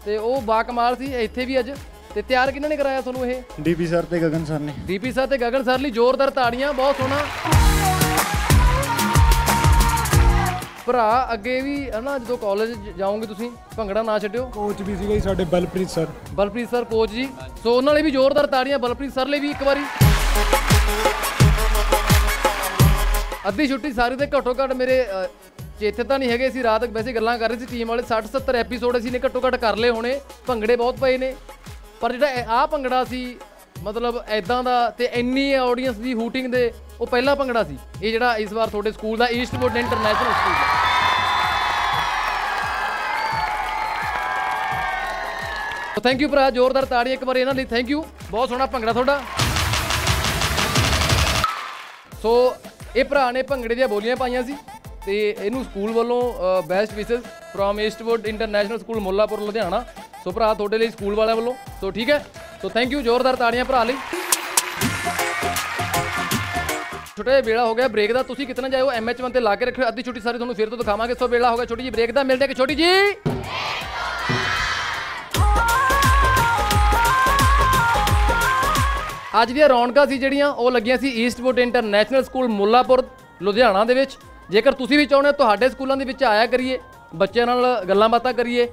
ਤੇ ਉਹ ਬਾਕਮਾਲ ਸੀ ਇੱਥੇ ਵੀ ਅੱਜ। ਤੇ ਤਿਆਰ ਕਿਹਨਾਂ ਨੇ ਕਰਾਇਆ ਤੁਹਾਨੂੰ ਇਹ? ਡੀਪੀ ਸਰ ਤੇ ਗਗਨ ਸਰ ਨੇ। ਡੀਪੀ ਸਰ ਤੇ ਗਗਨ ਸਰ ਲਈ ਜ਼ੋਰਦਾਰ ਤਾੜੀਆਂ, ਬਹੁਤ ਸੋਹਣਾ ਭਰਾ। ਅੱਗੇ ਵੀ ਹਨਾ ਜਦੋਂ ਕਾਲਜ ਜਾਓਗੇ ਤੁਸੀਂ ਭੰਗੜਾ ਨਾ ਛੱਡਿਓ। ਕੋਚ ਵੀ ਸੀਗੇ ਸਾਡੇ Balpreet sir, Balpreet sir coach ਜੀ, ਸੋ ਉਹਨਾਂ ਲਈ ਵੀ ਜ਼ੋਰਦਾਰ ਤਾੜੀਆਂ, ਬਲਪ੍ਰੀਤ ਸਰ ਲਈ ਵੀ ਇੱਕ ਵਾਰੀ। ਅੱਧੀ ਛੁੱਟੀ ਸਾਰੀ ਤੇ ਘੱਟੋ ਘੱਟ ਮੇਰੇ ਚੇਤੇ ਤਾਂ ਨਹੀਂ ਹੈਗੇ, ਅਸੀਂ ਰਾਤ ਵੈਸੇ ਗੱਲਾਂ ਕਰ ਰਹੇ ਸੀ ਟੀਮ ਵਾਲੇ, 60 70 ਐਪੀਸੋਡ ਅਸੀਂ ਨੇ ਘੱਟੋ ਘੱਟ ਕਰ ਲਏ ਹੋਣੇ, ਭੰਗੜੇ ਬਹੁਤ ਪਏ ਨੇ, पर ਜਿਹੜਾ ਆ ਭੰਗੜਾ ਸੀ मतलब ਇਦਾਂ ਦਾ ਤੇ ਇੰਨੀ ਆਡੀਅंस ਦੀ ਹੂਟਿੰਗ ਦੇ, ਉਹ ਪਹਿਲਾ ਭੰਗੜਾ ਸੀ ਇਹ ਜਿਹੜਾ इस बार ਤੁਹਾਡੇ स्कूल ਦਾ ईस्टवुड इंटरनेशनल स्कूल ਦਾ। तो थैंक यू ਭਰਾ, जोरदार ਤਾੜੀਆਂ एक बार ਇਹਨਾਂ ਲਈ। थैंक यू, बहुत सोहना ਭੰਗੜਾ ਤੁਹਾਡਾ। सो ਇਹ ਭਰਾ ਨੇ ਭੰਗੜੇ ਦੀਆਂ ਬੋਲੀਆਂ ਪਾਈਆਂ ਸੀ ਤੇ ਇਹਨੂੰ ਸਕੂਲ ਵੱਲੋਂ best wishes from Eastwood international school Mullapur Ludhiana. So ਭਰਾ ਤੁਹਾਡੇ ਲਈ ਸਕੂਲ ਵਾਲਿਆਂ ਵੱਲੋਂ ਸੋ ਠੀਕ ਹੈ। ਸੋ ਥੈਂਕ ਯੂ, ਜ਼ੋਰਦਾਰ ਤਾੜੀਆਂ ਭਰਾ ਲਈ। छोटा जहा बेड़ा हो गया ब्रेक का, तुम कितना जाओ MH ONE पर ला के रखो। अद्धी छुट्टी सारी तुम्हें फिर तो दिखावांगे। सो बेड़ा हो गया छोटी जी ब्रेक का, मिलते हैं कि छोटी जी। अज दी रौनक सी जो लगिया Eastwood international school Mullapur Ludhiana के। जेकर तुम भी चाहते हो तो स्कूलों के आया करिए, बच्चों गल्लां बातां करिए,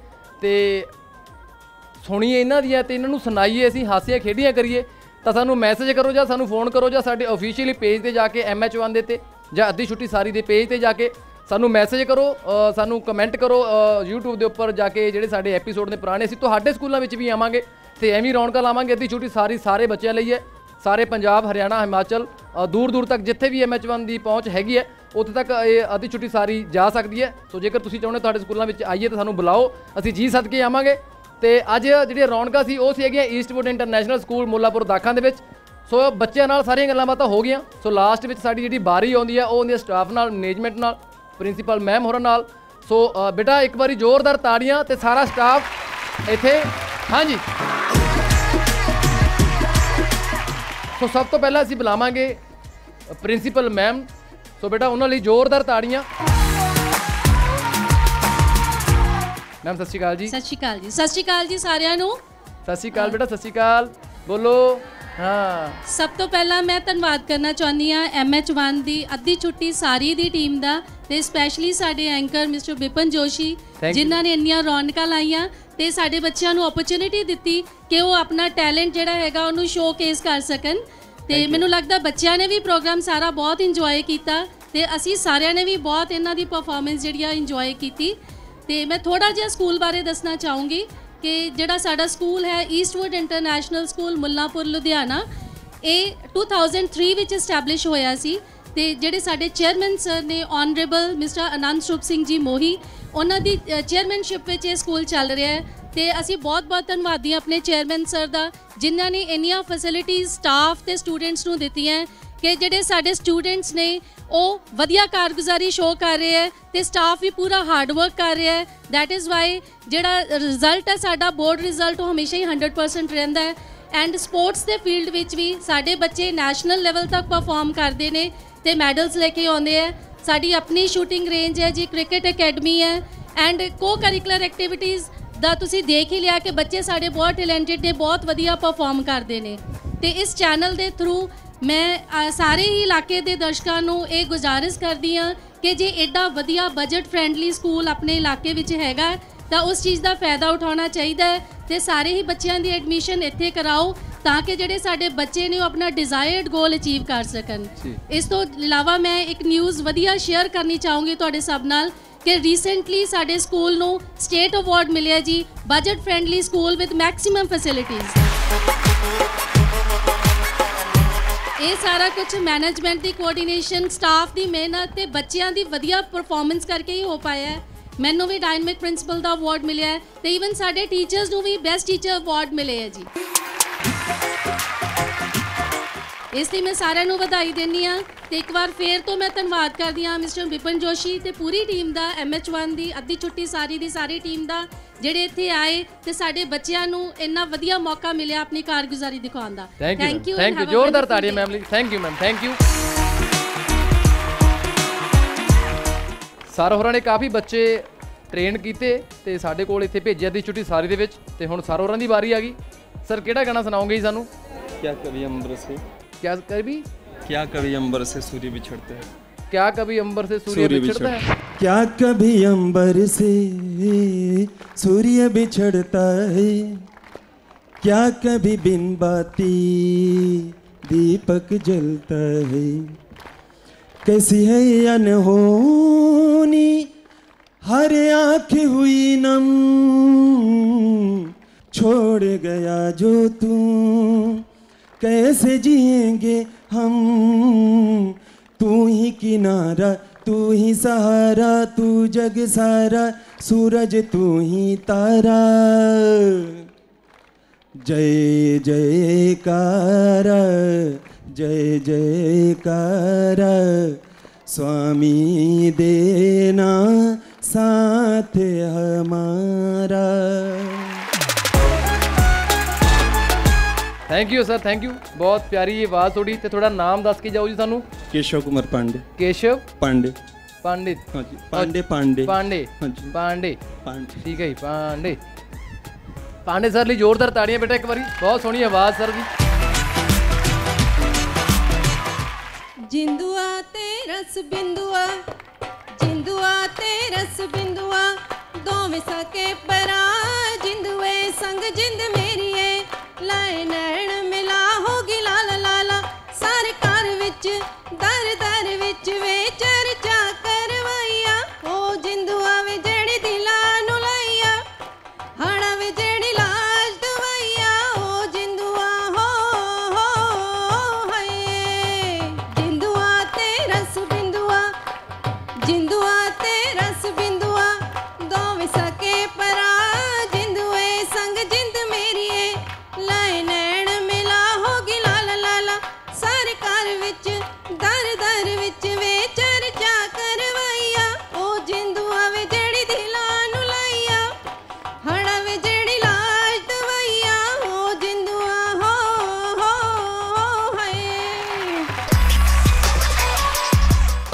सुनीए इन्हां दियां ते इन्हां नूं सुनाईए, असीं हासियां खेडियां करिए। तो सूँ मैसेज करो या सूँ फोन करो या साडे ऑफिशियली पेज पर जाके MH ONE दे ते जां अद्धी छुट्टी सारी दे पेज पर जाके सूँ मैसेज करो, सूँ कमेंट करो। यूट्यूब के उपर जाके जिहड़े साडे एपीसोड ने पुराने असीं तुहाडे स्कूलों में भी आवांगे ते एवें रौनक लावांगे। अद्धी छुट्टी सारी सारे बच्चों लई है, सारे पंजाब हरियाणा हिमाचल दूर दूर तक जिथे भी MH ONE की पहुँच हैगी है उत्थे तक ये अद्धी छुट्टी सारी जा सकती है। सो जेकर तुसीं चाहुंदे तुहाडे स्कूलों में आईए तो सूँ बुलाओ, असीं जी सद के आवांगे। तो अज जी रौनक सी वो है Eastwood international school Mullapur Dakha के। सो बच्चों सारिया गल्लां बातां हो गई। सो लास्ट में साड़ी जी बारी आती है वो आती है स्टाफ नाल, मैनेजमेंट नाल, प्रिंसीपल मैम होरां नाल। सो बेटा एक बारी जोरदार ताड़ियां ते सारा स्टाफ इत्थे। हाँ जी, सो सब तो पहला असीं बुलावांगे प्रिंसीपल मैम। सो बेटा उन्होंने जोरदार ताड़ियां। मैम सत श्री अकाल जी। सत श्री अकाल जी। सत श्री अकाल जी सारियां नूं। सत श्री अकाल बेटा, सत श्री अकाल बोलो। हाँ, सब तो पहला मैं धन्यवाद करना चाहनी हाँ MH ONE की अद्धी छुट्टी सारी दी टीम दा ते स्पैशली साडे एंकर मिस्टर बिपन जोशी जिन्हां ने इन्नियां रौनकां लाइयां ते साडे बच्चों नूं अपॉर्चुनिटी दित्ती कि वो अपना टैलेंट जिहड़ा हैगा उहनूं शोकेस कर सकन। ते मैनूं लगदा बच्चों ने भी प्रोग्राम सारा बहुत इंजॉय कीता ते असीं सारियां ने भी बहुत इन्हां दी परफॉर्मेंस जिहड़ी आ इंजॉय कीती। तो मैं थोड़ा जिहा स्कूल बारे दसना चाहूँगी कि जिहड़ा साडा स्कूल है Eastwood international school Mullapur Ludhiana ये 2003 विच एस्टैबलिश होया सी। ते जिहड़े साडे चेयरमैन सर ने ऑनरेबल मिस्टर आनंद शुभ सिंह जी मोही, उन्हां दी चेयरमैनशिप विच ये स्कूल चल रहा है। तो असीं बहुत बहुत धन्नवादी अपने चेयरमैन सर दा जिन्हां ने इन्नियां फैसिलिटीज़ स्टाफ ते स्टूडेंट्स नूं दित्तियां कि जिहड़े साडे स्टूडेंट्स ने ਉਹ ਵਧੀਆ ਕਾਰਗੁਜ਼ਾਰੀ ਸ਼ੋ ਕਰ ਰਹੇ ਹੈ ਤੇ ਸਟਾਫ ਵੀ ਪੂਰਾ ਹਾਰਡ ਵਰਕ ਕਰ ਰਿਹਾ ਹੈ। ਦੈਟ ਇਜ਼ ਵਾਈ ਜਿਹੜਾ ਰਿਜ਼ਲਟ ਹੈ ਸਾਡਾ ਬੋਰਡ ਰਿਜ਼ਲਟ ਉਹ ਹਮੇਸ਼ਾ ਹੀ 100% ਰਹਿੰਦਾ ਹੈ। ਐਂਡ ਸਪੋਰਟਸ ਦੇ ਫੀਲਡ ਵਿੱਚ ਵੀ ਸਾਡੇ ਬੱਚੇ ਨੈਸ਼ਨਲ ਲੈਵਲ ਤੱਕ ਪਰਫਾਰਮ ਕਰਦੇ ਨੇ ਤੇ ਮੈਡਲਸ ਲੈ ਕੇ ਆਉਂਦੇ ਹੈ। ਸਾਡੀ ਆਪਣੀ ਸ਼ੂਟਿੰਗ ਰੇਂਜ ਹੈ ਜੀ, ਕ੍ਰਿਕਟ ਅਕੈਡਮੀ ਹੈ ਐਂਡ ਕੋ ਕਰਿਕੂਲਰ ਐਕਟੀਵਿਟੀਜ਼ ਦਾ ਤੁਸੀਂ ਦੇਖ ਹੀ ਲਿਆ ਕਿ ਬੱਚੇ ਸਾਡੇ ਬਹੁਤ ਟੈਲੈਂਟਡ ਨੇ, ਬਹੁਤ ਵਧੀਆ ਪਰਫਾਰਮ ਕਰਦੇ ਨੇ। ਤੇ ਇਸ ਚੈਨਲ ਦੇ ਥਰੂ मैं सारे ही इलाके के दर्शकों को ये गुजारिश करती हाँ कि जे एडा वधिया बजट फ्रेंडली स्कूल अपने इलाके विच हैगा तो उस चीज़ का फायदा उठाना चाहिए। तो सारे ही बच्चों की एडमिशन इत्थे कराओ ताकि जिहड़े साडे बच्चे ने अपना डिज़ायर्ड गोल अचीव कर सकन। इस तो इलावा मैं एक न्यूज़ वधिया शेयर करनी चाहूँगी तुहाडे सब नाल कि रीसेंटली साडे स्कूल नूं स्टेट अवार्ड मिलिया जी, budget friendly school with maximum facilities. ये सारा कुछ मैनेजमेंट की कोऑर्डिनेशन, स्टाफ की मेहनत ते बच्चों की वधिया परफॉर्मेंस करके ही हो पाया है। मैनू भी डायनेमिक प्रिंसिपल का अवार्ड मिले है तो ईवन साडे टीचर्स नू भी बेस्ट टीचर अवार्ड मिले है जी। इसलिए मैं सारे नू बधाई देनी हाँ। तो एक बार फिर तो मैं धन्यवाद करती हाँ मिस्टर बिपिन जोशी तो पूरी टीम का, MH ONE की अद्धी छुट्टी सारी दी सारी टीम का, जेडे इत्थे आए तो साडे बच्चों नू इन्ना वधिया मौका मिलिया अपनी कारगुजारी दिखाउण दा। थैंक यू, थैंक यू, जोरदार ताड़ियां मैम ली। Thank you ma'am, thank you. Sir होरां ने काफ़ी बच्चे ट्रेन कीते ते साडे कोल इत्थे भेजे अद्धी छुट्टी सारी दे विच ते हुण सर होरां दी वारी आ गई। सर किहड़ा गाना सुणाओगे जी सानू? क्या कभी अंबर से, क्या कभी अंबर से सूर्य बिछड़ता है, क्या कभी अंबर से सूर्य बिछड़ता है, क्या कभी अंबर से सूर्य बिछड़ता है, क्या कभी बिन बाती दीपक जलता है, कैसी है अनहोनी हर आँख हुई नम, छोड़ गया जो तू कैसे जिएंगे हम, तू ही किनारा तू ही सहारा तू जग सारा, सूरज तू ही तारा, जय जयकारा जय जयकारा स्वामी देना साथ हमारा। Thank you sir, thank you. बहुत प्यारी आवाज़ थोड़ी तो थोड़ा नाम दस के जाओ जी सानू। केशव कुमार पांडे। केशव पांडे। पांडे पांडे पांडे पांडे पांडे पांडे, ठीक है जी। पांडे पांडे सर लिए जोरदार ताड़ियां बेटा एक बारी। बहुत सोहनी आवाज़ सर दी। जिंदुआ तेरस बिंदुआ, जिंदुआ तेरस बिंदुआ, दोवें सके परा जिंदुए संग जिंद मेरी है, लाए नैण मिला होगी लाला लाला, सारे घर विच दर दर विच वे चर्चा करवाइया, ओ जिंदुआ वे जड़ी दिला नु लाइया, हड़ा वे जड़ी लाज दवाइया, ओ जिंदुआ हो हाय। जिंदुआ ते रस बिंदुआ, जिंदुआ ते रस बिंदुआ, दोवें सके परा जिंदुए संग जिंद मेरी ए, लाए नैण मिला होगी लाला लाला, सारे घर विच दर दर विच वे चर्चा करवाइया, ओ जिंदुआ वे जड़ी दिला नु लाइया, हड़ा वे जड़ी लाज दवाइया, ओ जिंदुआ हो हाय।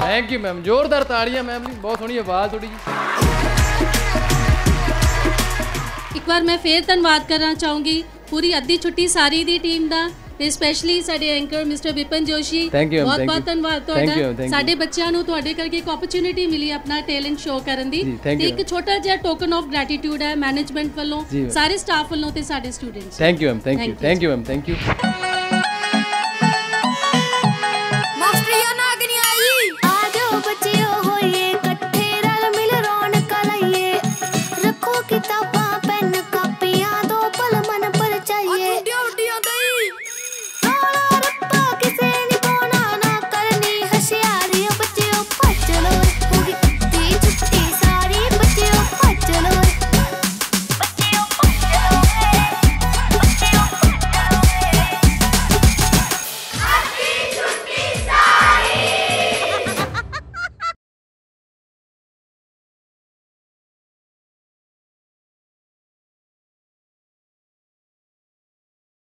थैंक यू मैम, जोरदार ताड़ियाँ मैम जी। बहुत सोहनी आवाज़ थोड़ी जी। एक बार मैं फिर धन्यवाद करना चाहूँगी पूरी अद्धी छुट्टी सारी दी टीम का, स्पेशली साडे एंकर मिस्टर बिपन जोशी। बहुत बहुत धन्यवाद तुहाडा। साडे बच्चिआं नूं तुहाडे करके इक अपॉर्चुनिटी मिली अपना टैलेंट शो करन दी, ते इक छोटा जिहा टोकन ऑफ ग्रैटिट्यूड है मैनेजमेंट वालों, सारे स्टाफ वालों ते साडे students. Thank you ma'am, thank you, thank you ma'am, thank you.